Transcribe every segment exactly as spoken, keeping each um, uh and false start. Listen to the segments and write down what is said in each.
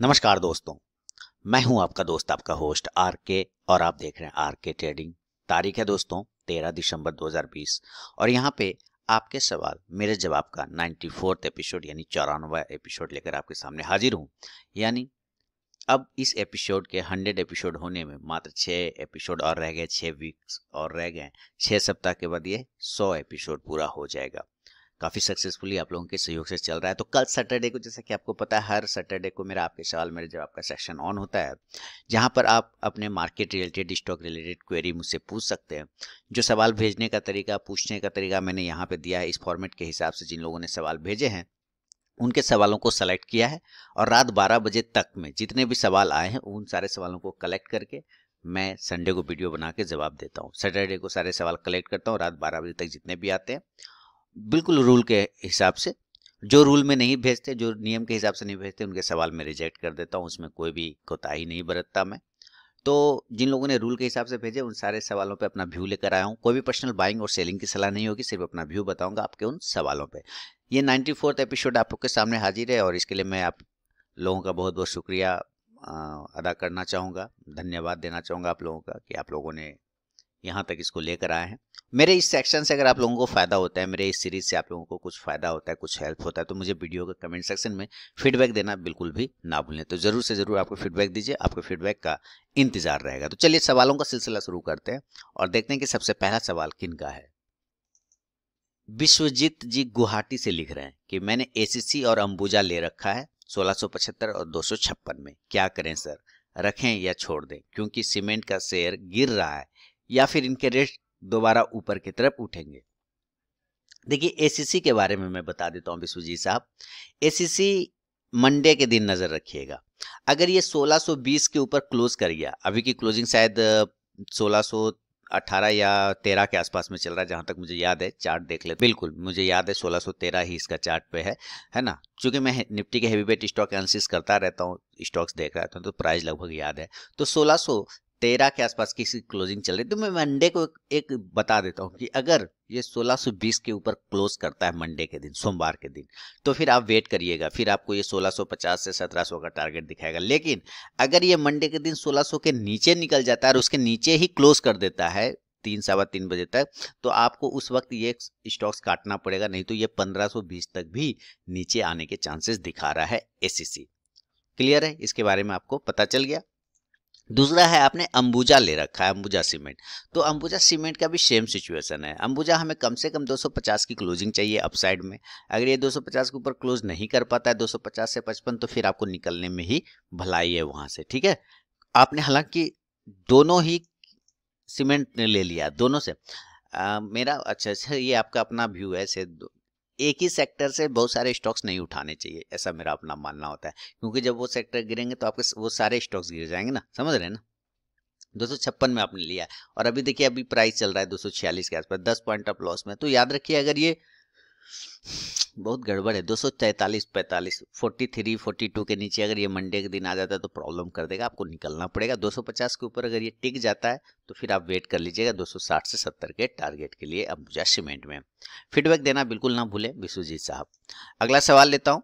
नमस्कार दोस्तों, मैं हूं आपका दोस्त आपका होस्ट आर के और आप देख रहे हैं आर के ट्रेडिंग। तारीख है दोस्तों तेरह दिसंबर दो हज़ार बीस और यहां पे आपके सवाल मेरे जवाब का चौरानवे एपिसोड यानी चौरानवा एपिसोड लेकर आपके सामने हाजिर हूं। यानी अब इस एपिसोड के सौ एपिसोड होने में मात्र छः एपिसोड और रह गए, छः वीक्स और रह गए। छः सप्ताह के बाद ये सौ एपिसोड पूरा हो जाएगा। काफ़ी सक्सेसफुली आप लोगों के सहयोग से चल रहा है। तो कल सैटरडे को, जैसा कि आपको पता है, हर सैटरडे को मेरा आपके सवाल मेरे जवाब का सेक्शन ऑन होता है, जहां पर आप अपने market related, stock related query मुझसे पूछ सकते हैं। जो सवाल भेजने का तरीका, पूछने का तरीका मैंने यहां पे दिया है। इस फॉर्मेट के हिसाब से जिन लोगों ने सवाल भेजे हैं उनके सवालों को सेलेक्ट किया है और रात बारह बजे तक में जितने भी सवाल आए हैं उन सारे सवालों को कलेक्ट करके मैं संडे को वीडियो बना के जवाब देता हूँ। सैटरडे को सारे सवाल कलेक्ट करता हूँ, रात बारह बजे तक जितने भी आते हैं बिल्कुल रूल के हिसाब से। जो रूल में नहीं भेजते, जो नियम के हिसाब से नहीं भेजते, उनके सवाल मैं रिजेक्ट कर देता हूँ। उसमें कोई भी कोताही नहीं बरतता मैं। तो जिन लोगों ने रूल के हिसाब से भेजे उन सारे सवालों पे अपना व्यू लेकर आया हूँ। कोई भी पर्सनल बाइंग और सेलिंग की सलाह नहीं होगी, सिर्फ अपना व्यू बताऊँगा आपके उन सवालों पर। ये नाइन्टी फोर्थ एपिसोड आपके सामने हाजिर है और इसके लिए मैं आप लोगों का बहुत बहुत शुक्रिया अदा करना चाहूँगा, धन्यवाद देना चाहूँगा आप लोगों का कि आप लोगों ने यहाँ तक इसको लेकर आए हैं। मेरे इस सेक्शन से अगर आप लोगों को फ़ायदा होता है, मेरे इस सीरीज़ से आप लोगों को कुछ फ़ायदा होता है, कुछ हेल्प होता है, तो मुझे वीडियो के कमेंट सेक्शन में फीडबैक देना बिल्कुल भी ना भूलें। तो ज़रूर से ज़रूर आपको फीडबैक दीजिए, आपके फीडबैक का इंतजार रहेगा। तो चलिए सवालों का सिलसिला शुरू करते हैं और देखते हैं कि सबसे पहला सवाल किन का है। विश्वजीत जी गुवाहाटी से लिख रहे हैं कि मैंने ए सी सी और अंबुजा ले रखा है सोलह सौ पचहत्तर और दो सौ छप्पन में, क्या करें सर, रखें या छोड़ दें क्योंकि सीमेंट का शेयर गिर रहा है, या फिर इनके रेट दोबारा ऊपर की तरफ उठेंगे। देखिए ए सी सी के बारे में मैं बता देता हूँ विश्वजीत साहब। ए सी सी मंडे के दिन नज़र रखिएगा। अगर ये सोलह सौ बीस के ऊपर क्लोज कर गया, अभी की क्लोजिंग शायद सोलह सौ अठारह या तेरह के आसपास में चल रहा है जहाँ तक मुझे याद है। चार्ट देख ले, बिल्कुल मुझे याद है सोलह सौ तेरह ही इसका चार्ट पे है, है ना। चूँकि मैं निफ्टी के हैवी वेट स्टॉक एनालिसिस करता रहता हूँ, स्टॉक्स देख रहता हूँ, तो प्राइस लगभग याद है। तो सोलह सौ तेरह के आसपास की क्लोजिंग चल रही। तो मैं मंडे को एक बता देता हूँ कि अगर ये सोलह सौ बीस के ऊपर क्लोज करता है मंडे के दिन, सोमवार के दिन, तो फिर आप वेट करिएगा, फिर आपको ये सोलह सौ पचास से सत्रह सौ का टारगेट दिखाएगा। लेकिन अगर ये मंडे के दिन सोलह सौ के नीचे निकल जाता है और उसके नीचे ही क्लोज कर देता है तीन सवा तीन बजे तक, तो आपको उस वक्त ये स्टॉक्स काटना पड़ेगा, नहीं तो ये पंद्रह सौ बीस तक भी नीचे आने के चांसेस दिखा रहा है ए सी सी। क्लियर है, इसके बारे में आपको पता चल गया। दूसरा है, आपने अंबुजा ले रखा है, अंबुजा सीमेंट। तो अंबुजा सीमेंट का भी सेम सिचुएशन है। अंबुजा हमें कम से कम दो सौ पचास की क्लोजिंग चाहिए अपसाइड में। अगर ये दो सौ पचास के ऊपर क्लोज नहीं कर पाता है, दो सौ पचास से पचपन, तो फिर आपको निकलने में ही भलाई है वहाँ से। ठीक है, आपने हालांकि दोनों ही सीमेंट ने ले लिया, दोनों से आ, मेरा अच्छा अच्छा ये आपका अपना व्यू है। से एक ही सेक्टर से बहुत सारे स्टॉक्स नहीं उठाने चाहिए, ऐसा मेरा अपना मानना होता है, क्योंकि जब वो सेक्टर गिरेंगे तो आपके वो सारे स्टॉक्स गिर जाएंगे ना, समझ रहे हैं ना। दो सौ छप्पन में आपने लिया और अभी देखिए अभी प्राइस चल रहा है दो सौ छियालीस के आसपास, दस पॉइंट ऑफ लॉस में। तो याद रखिए अगर ये बहुत गड़बड़ है, दो सौ तैंतालीस पैंतालीस फोर्टी थ्री फोर्टी टू के नीचे अगर ये मंडे के दिन आ जाता है तो प्रॉब्लम कर देगा, आपको निकलना पड़ेगा। दो सौ पचास के ऊपर अगर ये टिक जाता है तो फिर आप वेट कर लीजिएगा दो सौ साठ से सत्तर के टारगेट के लिए अंबुजा सीमेंट में। फीडबैक देना बिल्कुल ना भूलें विश्वजीत साहब। अगला सवाल लेता हूँ,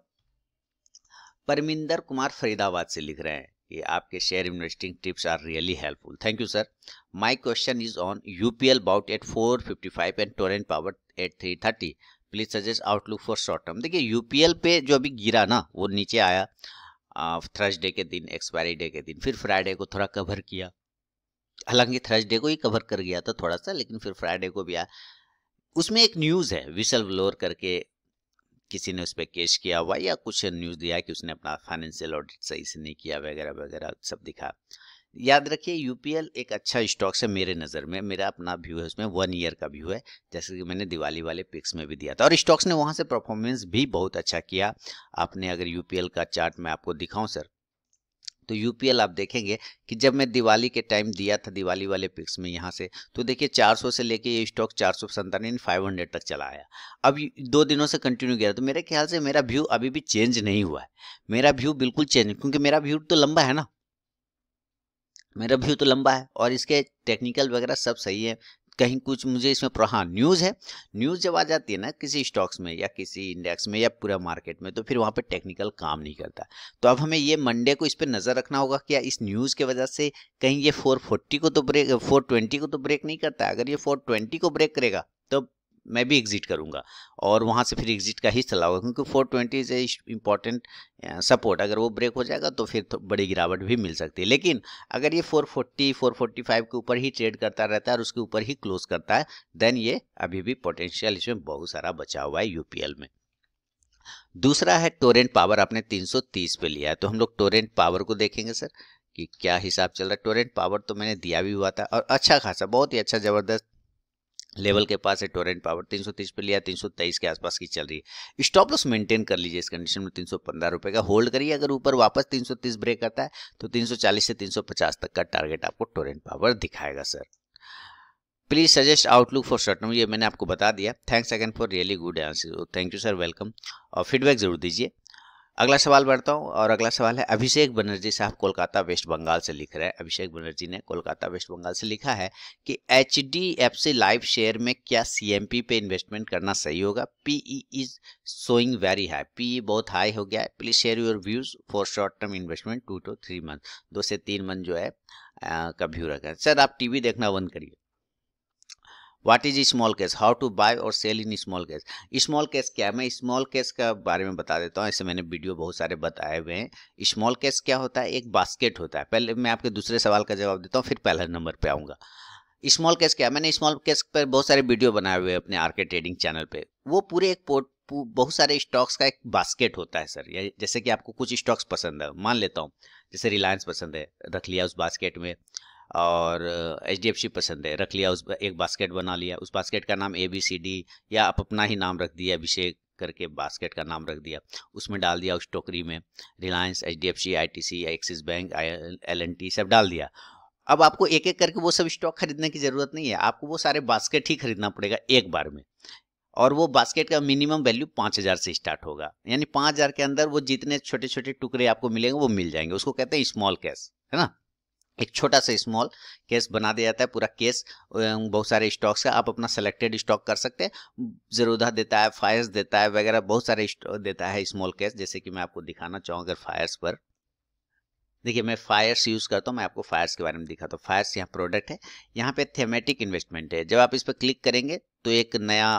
परमिंदर कुमार फरीदाबाद से लिख रहे हैं कि आपके share investing tips are really helpful, thank you sir. My question is on U P L about eight four fifty five and Torrent Power at three thirty, please suggest outlook for short term. देखिए U P L पे जो अभी गिरा ना, वो नीचे आया Thursday के दिन, एक्सपायरी डे के दिन, फिर फ्राइडे को थोड़ा कवर किया, हालांकि थर्सडे को ही कवर कर गया था थोड़ा सा, लेकिन फिर फ्राइडे को भी आया। उसमें एक न्यूज़ है, विसल ब्लोअर करके किसी ने उस पर केस किया हुआ या कुछ न्यूज़ दिया कि उसने अपना फाइनेंशियल ऑडिट सही से नहीं किया वगैरह वगैरह सब दिखा। याद रखिए यू पी एल एक अच्छा स्टॉक है मेरे नज़र में, मेरा अपना व्यू है उसमें, वन ईयर का व्यू है, जैसे कि मैंने दिवाली वाले पिक्स में भी दिया था और स्टॉक्स ने वहां से परफॉर्मेंस भी बहुत अच्छा किया। आपने अगर यू पी एल का चार्ट मैं आपको दिखाऊं सर, तो यू पी एल आप देखेंगे कि जब मैं दिवाली के टाइम दिया था दिवाली वाले पिक्स में यहाँ से, तो देखिए चार सौ से लेके ये स्टॉक चार सौ संतानवे फाइव हंड्रेड तक चला आया। अब दो दिनों से कंटिन्यू गया, तो मेरे ख्याल से मेरा व्यू अभी भी चेंज नहीं हुआ है, मेरा व्यू बिल्कुल चेंज, क्योंकि मेरा व्यू तो लंबा है ना, मेरा व्यू तो लंबा है और इसके टेक्निकल वगैरह सब सही है, कहीं कुछ मुझे इसमें हाँ न्यूज़ है। न्यूज़ जब आ जाती है ना किसी स्टॉक्स में या किसी इंडेक्स में या पूरा मार्केट में, तो फिर वहाँ पे टेक्निकल काम नहीं करता। तो अब हमें ये मंडे को इस पर नज़र रखना होगा, क्या इस न्यूज़ के वजह से कहीं ये चार सौ चालीस को तो ब्रेक चार सौ बीस को तो ब्रेक नहीं करता। अगर ये चार सौ बीस को ब्रेक करेगा तो मैं भी एग्जिट करूंगा और वहां से फिर एग्जिट का ही चला होगा, क्योंकि चार सौ बीस इज ए इम्पॉर्टेंट सपोर्ट। अगर वो ब्रेक हो जाएगा तो फिर तो बड़ी गिरावट भी मिल सकती है। लेकिन अगर ये चार सौ चालीस, चार सौ पैंतालीस के ऊपर ही ट्रेड करता रहता है और उसके ऊपर ही क्लोज करता है, देन ये अभी भी पोटेंशियल इसमें बहुत सारा बचा हुआ है यूपीएल में। दूसरा है टोरेंट पावर, आपने तीन सौ तीस पे लिया है, तो हम लोग टोरेंट पावर को देखेंगे सर कि क्या हिसाब चल रहा है। टोरेंट पावर तो मैंने दिया भी हुआ था और अच्छा खासा बहुत ही अच्छा ज़बरदस्त लेवल के पास है टोरेंट पावर। तीन सौ तीस पे लिया, तीन सौ तेईस के आसपास की चल रही है। स्टॉप लॉस मेंटेन कर लीजिए इस कंडीशन में तीन सौ पंद्रह रुपए का, होल्ड करिए। अगर ऊपर वापस तीन सौ तीस ब्रेक करता है तो तीन सौ चालीस से तीन सौ पचास तक का टारगेट आपको टोरेंट पावर दिखाएगा sir. Please suggest outlook for short term, ये मैंने आपको बता दिया। Thanks again for really good answer. Thank you sir, welcome, और फीडबैक जरूर दीजिए। अगला सवाल बढ़ता हूँ और अगला सवाल है अभिषेक बनर्जी साहब कोलकाता वेस्ट बंगाल से लिख रहे हैं। अभिषेक बनर्जी ने कोलकाता वेस्ट बंगाल से लिखा है कि H D F C life share में क्या सी एम पी पे इन्वेस्टमेंट करना सही होगा? PE is showing very high, PE बहुत हाई हो गया है। Please share your views for short term investment two to three month, दो से तीन मंथ जो है आ, का व्यू रखा है। सर आप टी वी देखना बंद करिए। What is small case, how to buy और sell in small case. Small case क्या है, मैं स्मॉल केस का बारे में बता देता हूँ, ऐसे मैंने वीडियो बहुत सारे बताए हुए हैं। स्मॉल केस क्या होता है, एक बास्केट होता है। पहले मैं आपके दूसरे सवाल का जवाब देता हूँ, फिर पहले नंबर पे आऊँगा। स्मॉल केस क्या है, मैंने स्मॉल केस पर बहुत सारे वीडियो बनाए हुए हैं अपने आर के ट्रेडिंग चैनल पर। वो पूरे एक पोर्ट बहुत सारे स्टॉक्स का एक बास्केट होता है सर। जैसे कि आपको कुछ स्टॉक्स पसंद है, मान लेता हूँ जैसे रिलायंस पसंद है, रख लिया उस बास्केट में, और एच डी एफ सी पसंद है, रख लिया उस एक बास्केट बना लिया। उस बास्केट का नाम ए बी सी डी या आप अपना ही नाम रख दिया, अभिषेक करके बास्केट का नाम रख दिया, उसमें डाल दिया उस टोकरी में Reliance, H D F C, I T C, Axis bank, L N T सब डाल दिया। अब आपको एक एक करके वो सब स्टॉक खरीदने की ज़रूरत नहीं है, आपको वो सारे बास्केट ही खरीदना पड़ेगा एक बार में। और वो बास्केट का मिनिमम वैल्यू पाँच हज़ार से स्टार्ट होगा, यानी पाँच हज़ार के अंदर वो जितने छोटे छोटे टुकड़े आपको मिलेंगे वो मिल जाएंगे। उसको कहते हैं स्मॉल कैश, है ना। एक छोटा सा स्मॉल केस बना दिया जाता है, पूरा केस बहुत सारे स्टॉक्स का। आप अपना सेलेक्टेड स्टॉक कर सकते हैं, ज़ेरोधा देता है, फायर्स देता है वगैरह, बहुत सारे देता है स्मॉल केस। जैसे कि मैं आपको दिखाना चाहूँ, अगर फायर्स पर देखिए, मैं फायर्स यूज़ करता हूँ, मैं आपको फायर्स के बारे में दिखाता हूँ। फायर्स यहाँ प्रोडक्ट है, यहाँ पे थीमेटिक इन्वेस्टमेंट है। जब आप इस पर क्लिक करेंगे तो एक नया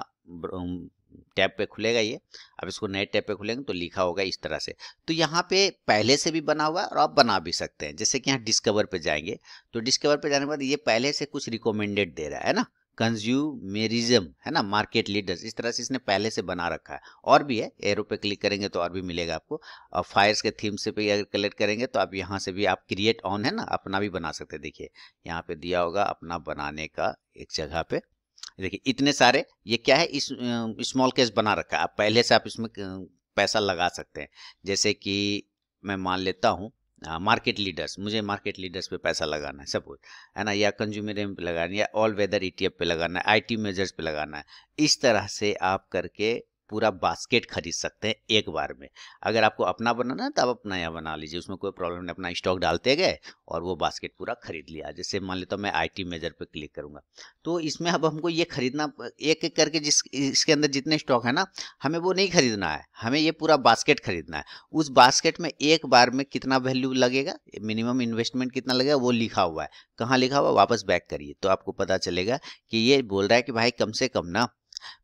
टैब पे खुलेगा ये। अब इसको नए टैब पे खुलेंगे तो लिखा होगा इस तरह से। तो यहाँ पे पहले से भी बना हुआ है और आप बना भी सकते हैं। जैसे कि यहाँ डिस्कवर पे जाएंगे तो डिस्कवर पे जाने के बाद ये पहले से कुछ रिकमेंडेड दे रहा है ना, कंज्यूमेरिज्म है ना, मार्केट लीडर्स, इस तरह से इसने पहले से बना रखा है। और भी है, एरो पे क्लिक करेंगे तो और भी मिलेगा आपको। और फायर्स के थीम से पे अगर कलेक्ट करेंगे तो आप यहाँ से भी आप क्रिएट ऑन है ना, अपना भी बना सकते हैं। देखिए यहाँ पे दिया होगा अपना बनाने का एक जगह पे। देखिए इतने सारे, ये क्या है, इस स्मॉल केस बना रखा है, आप पहले से आप इसमें पैसा लगा सकते हैं। जैसे कि मैं मान लेता हूँ मार्केट लीडर्स, मुझे मार्केट लीडर्स पे पैसा लगाना है सपोज, है ना, या कंज्यूमर पे लगाना है, या ऑल वेदर ईटीएफ पे लगाना है, आईटी मेजर्स पे लगाना है। इस तरह से आप करके पूरा बास्केट खरीद सकते हैं एक बार में। अगर आपको अपना बनाना है तो आप अपना यहाँ बना लीजिए, उसमें कोई प्रॉब्लम नहीं। अपना स्टॉक डालते गए और वो बास्केट पूरा खरीद लिया। जैसे मान लेता हूँ मैं आईटी मेजर पे क्लिक करूँगा तो इसमें अब हमको ये खरीदना एक एक करके, जिस इसके अंदर जितने स्टॉक है ना, हमें वो नहीं खरीदना है, हमें ये पूरा बास्केट खरीदना है। उस बास्केट में एक बार में कितना वैल्यू लगेगा, मिनिमम इन्वेस्टमेंट कितना लगेगा, वो लिखा हुआ है। कहाँ लिखा हुआ, वापस बैक करिए तो आपको पता चलेगा कि ये बोल रहा है कि भाई कम से कम ना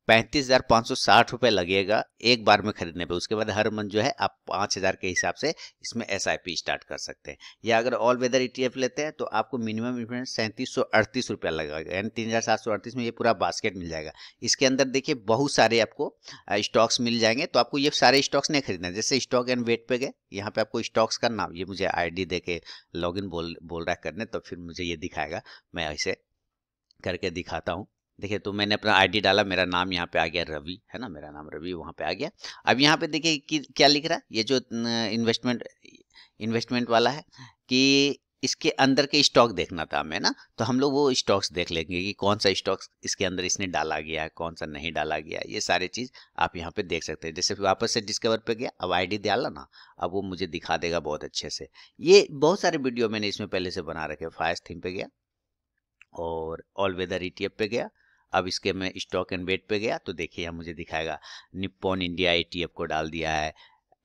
पैंतीस हजार पाँच सौ साठ रुपये लगेगा एक बार में खरीदने पे। उसके बाद हर मंथ जो है आप पाँच हज़ार के हिसाब से इसमें एसआईपी स्टार्ट कर सकते हैं। या अगर ऑल वेदर ईटीएफ लेते हैं तो आपको मिनिमम इन्वेस्टमेंट सैंतीस सौ अड़तीस रुपया लगेगा, यानी तीन हज़ार सात सौ अड़तीस में ये पूरा बास्केट मिल जाएगा। इसके अंदर देखिए बहुत सारे आपको स्टॉक्स मिल जाएंगे, तो आपको ये सारे स्टॉक्स नहीं खरीदना है। जैसे स्टॉक एंड वेट पे गए, यहाँ पे आपको स्टॉक्स का नाम, ये मुझे आई डी दे के लॉग इन बोल बोल रहा है करने, तो फिर मुझे ये दिखाएगा, मैं ऐसे करके दिखाता हूँ। देखिए तो मैंने अपना आईडी डाला, मेरा नाम यहाँ पे आ गया रवि, है ना, मेरा नाम रवि वहाँ पे आ गया। अब यहाँ पे देखिए कि क्या लिख रहा है, ये जो इन्वेस्टमेंट इन्वेस्टमेंट वाला है कि इसके अंदर के स्टॉक देखना था हमें ना, तो हम लोग वो स्टॉक्स देख लेंगे कि कौन सा स्टॉक्स इसके अंदर इसने डाला गया है, कौन सा नहीं डाला गया है। ये सारी चीज़ आप यहाँ पे देख सकते हैं। जैसे वापस से डिस्कवर पे गया, अब आईडी डाला ना, अब वो मुझे दिखा देगा बहुत अच्छे से। ये बहुत सारे वीडियो मैंने इसमें पहले से बना रखे। फायर्स थीम पे गया और all weather E T F पे गया। अब इसके मैं स्टॉक एंड वेट पे गया तो देखिए यहाँ मुझे दिखाएगा Nippon India E T F को डाल दिया है,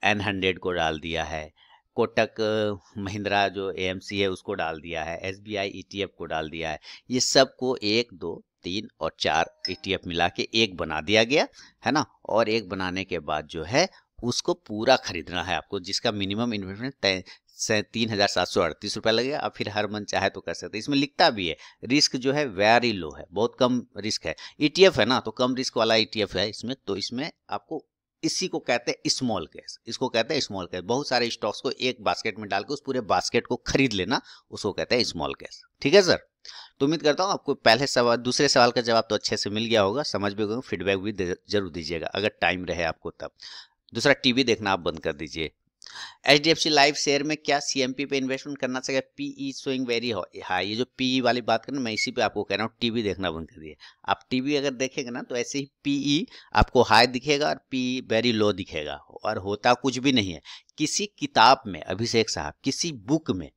एन हंड्रेड को डाल दिया है, कोटक महिंद्रा जो ए एम सी है उसको डाल दिया है, S B I E T F को डाल दिया है। ये सब को एक दो तीन और चार ई टी एफ मिला के एक बना दिया गया है ना। और एक बनाने के बाद जो है उसको पूरा खरीदना है आपको, जिसका मिनिमम इन्वेस्टमेंट तीन हजार सात सौ अड़तीस रुपये लगेगा। आप फिर हर मन चाहे तो कर सकते हैं। इसमें लिखता भी है रिस्क जो है वेरी लो है, बहुत कम रिस्क है। ई टी एफ है ना तो कम रिस्क वाला ई टी एफ है इसमें, तो इसमें आपको इसी को कहते हैं स्मॉल कैश, इसको कहते हैं स्मॉल कैश। बहुत सारे स्टॉक्स को एक बास्केट में डाल के उस पूरे बास्केट को खरीद लेना, उसको कहते हैं स्मॉल कैश। ठीक है सर, तो उम्मीद करता हूँ आपको पहले सवाल दूसरे सवाल का जवाब तो अच्छे से मिल गया होगा, समझ भी होगा। फीडबैक भी जरूर दीजिएगा अगर टाइम रहे आपको तब। दूसरा, टीवी देखना आप बंद कर दीजिए। H D F C life share में क्या सी एम पी पे इन्वेस्टमेंट करना चाहिए? P E swing very high, ये जो पी ई वाली बात करें मैं इसी पे आपको कह रहा हूँ, टीवी देखना बंद कर दिए आप। टीवी अगर देखेंगे ना तो ऐसे ही पी ई आपको हाई दिखेगा और पी ई वेरी लो दिखेगा। और होता कुछ भी नहीं है। किसी किताब में अभिषेक साहब, किसी बुक में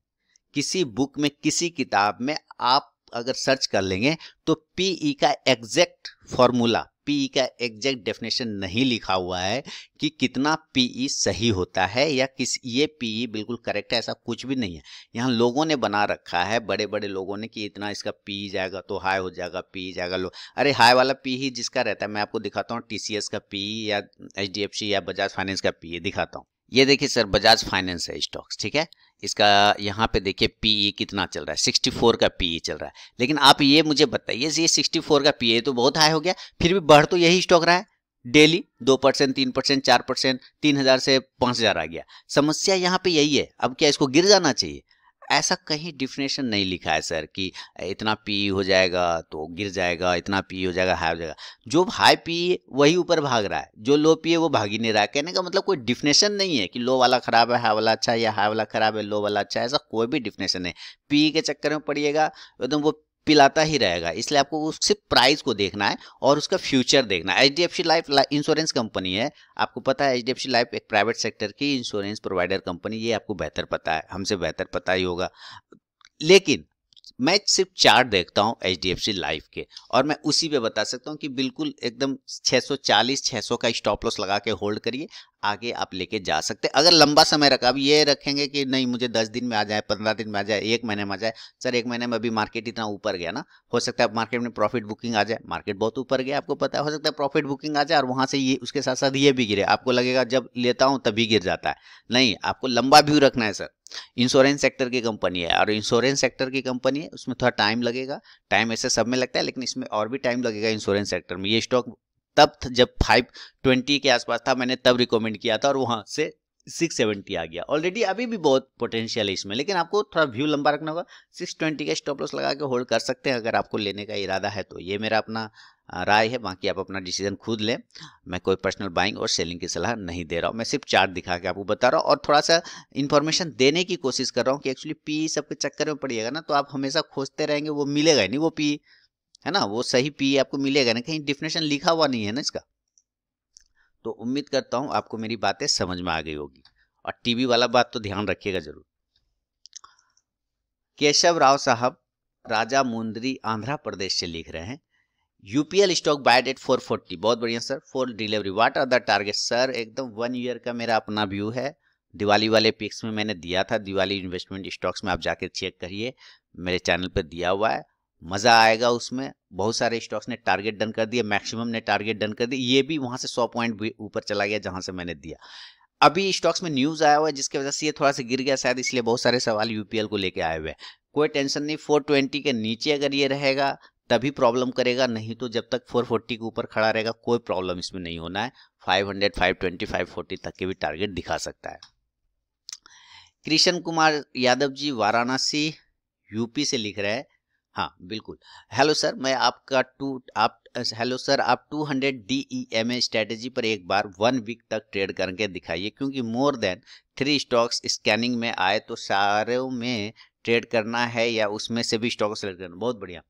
किसी बुक में किसी किताब में आप अगर सर्च कर लेंगे तो पी ई का एग्जैक्ट फॉर्मूला, पी ई का एग्जैक्ट डेफिनेशन नहीं लिखा हुआ है कि कितना पी ई सही होता है या किस ये पी ई बिल्कुल करेक्ट है, ऐसा कुछ भी नहीं है। यहाँ लोगों ने बना रखा है, बड़े बड़े लोगों ने, कि इतना इसका पी ई जाएगा तो हाई हो जाएगा, पी ई जाएगा लो। अरे हाई वाला पी ई जिसका रहता है, मैं आपको दिखाता हूँ टी सी एस का पी ई या एच डी एफ सी या बजाज फाइनेंस का पी ई दिखाता हूँ। ये देखिए सर, बजाज फाइनेंस है स्टॉक्स, ठीक है। इसका यहाँ पे देखिए पी ई कितना चल रहा है, सिक्सटी फोर का पी ई चल रहा है। लेकिन आप ये मुझे बताइए, ये सिक्सटी फोर का पी ई तो बहुत हाई हो गया, फिर भी बढ़ तो यही स्टॉक रहा है डेली, दो परसेंट तीन परसेंट चार परसेंट तीन हजार से पाँच हजार आ गया। समस्या यहाँ पे यही है। अब क्या इसको गिर जाना चाहिए? ऐसा कहीं डिफिनेशन नहीं लिखा है सर कि इतना पी ई हो जाएगा तो गिर जाएगा, इतना पी ई हो जाएगा हाई हो जाएगा। जो हाई पी ई वही ऊपर भाग रहा है, जो लो पी ई वो भाग ही नहीं रहा है। कहने का मतलब कोई डिफिनेशन नहीं है कि लो वाला खराब है हाई वाला अच्छा, या हाई वाला खराब है लो वाला अच्छा, ऐसा कोई भी डिफिनेशन नहीं। पी ई के चक्कर में पड़िएगा एकदम, वो पिलाता ही रहेगा। इसलिए आपको सिर्फ प्राइस को देखना है और उसका फ्यूचर देखना है। H D F C life insurance company है, आपको पता है H D F C life एक प्राइवेट सेक्टर की इंश्योरेंस प्रोवाइडर कंपनी, ये आपको बेहतर पता है, हमसे बेहतर पता ही होगा। लेकिन मैं सिर्फ चार्ट देखता हूँ H D F C life के, और मैं उसी पे बता सकता हूँ कि बिल्कुल एकदम छः सौ चालीस छः सौ का स्टॉप लॉस लगा के होल्ड करिए, आगे आप लेके जा सकते हैं अगर लंबा समय रखा। अब ये रखेंगे कि नहीं मुझे दस दिन में आ जाए, पंद्रह दिन में आ जाए, एक महीने में आ जाए। सर एक महीने में अभी मार्केट इतना ऊपर गया ना, हो सकता है मार्केट में प्रॉफिट बुकिंग आ जाए, मार्केट बहुत ऊपर गया आपको पता है, हो सकता है प्रॉफिट बुकिंग आ जाए और वहाँ से ये उसके साथ साथ ये भी गिरे। आपको लगेगा जब लेता हूँ तभी गिर जाता है, नहीं, आपको लंबा व्यू रखना है सर। इंश्योरेंस सेक्टर की कंपनी है और इंश्योरेंस सेक्टर की कंपनी है, उसमें थोड़ा टाइम लगेगा। टाइम ऐसे सब में लगता है लेकिन इसमें और भी टाइम लगेगा इंश्योरेंस सेक्टर में। ये स्टॉक तब जब फाइव ट्वेंटी के आसपास था मैंने तब रिकमेंड किया था और वहाँ से सिक्स सेवेंटी आ गया ऑलरेडी। अभी भी बहुत पोटेंशियल है इसमें, लेकिन आपको थोड़ा व्यू लंबा रखना होगा। सिक्स ट्वेंटी का स्टॉप लॉस लगा के होल्ड कर सकते हैं अगर आपको लेने का इरादा है तो। ये मेरा अपना राय है, बाकी आप अपना डिसीजन खुद लें। मैं कोई पर्सनल बाइंग और सेलिंग की सलाह नहीं दे रहा हूँ, मैं सिर्फ चार्ट दिखा के आपको बता रहा हूँ और थोड़ा सा इन्फॉर्मेशन देने की कोशिश कर रहा हूँ कि एक्चुअली पी ई सबके चक्कर में पड़िएगा ना तो आप हमेशा खोजते रहेंगे, वो मिलेगा ही नहीं वो पी ई, है ना, वो सही पी ई आपको मिलेगा ना, कहीं डिफिनेशन लिखा हुआ नहीं है ना इसका। तो उम्मीद करता हूँ आपको मेरी बातें समझ में आ गई होगी, और टीवी वाला बात तो ध्यान रखिएगा जरूर। केशव राव साहब राजा मुंद्री आंध्र प्रदेश से लिख रहे हैं, U P L stock buy date four forty, बहुत बढ़िया sir, for delivery what are the target? Sir एकदम वन ईयर का मेरा अपना व्यू है, दिवाली वाले पिक्स में मैंने दिया था, दिवाली इन्वेस्टमेंट स्टॉक्स में आप जाकर चेक करिए, मेरे चैनल पर दिया हुआ है, मज़ा आएगा उसमें। बहुत सारे स्टॉक्स ने टारगेट डन कर दिया, मैक्सिमम ने टारगेट डन कर दिया, ये भी वहाँ से सौ पॉइंट ऊपर चला गया जहाँ से मैंने दिया। अभी स्टॉक्स में न्यूज़ आया हुआ है जिसकी वजह से ये थोड़ा सा गिर गया शायद, इसलिए बहुत सारे सवाल यू पी एल को लेके आए हुए हैं। कोई टेंशन नहीं, फोर ट्वेंटी के नीचे अगर ये रहेगा तभी प्रॉब्लम करेगा, नहीं तो जब तक फोर फोर्टी के ऊपर खड़ा रहेगा कोई प्रॉब्लम इसमें नहीं होना है। Five hundred, five twenty, five forty तक के भी टारगेट दिखा सकता है। कृष्ण कुमार यादव जी वाराणसी यूपी से लिख रहे हैं, हाँ बिल्कुल, हेलो सर मैं आपका टू आप हेलो सर आप two hundred D E M A strategy पर एक बार वन वीक तक ट्रेड करके दिखाइए, क्योंकि more than three stocks scanning में आए तो सारे में ट्रेड करना है या उसमें से भी स्टॉक सेलेक्ट करना। बहुत बढ़िया,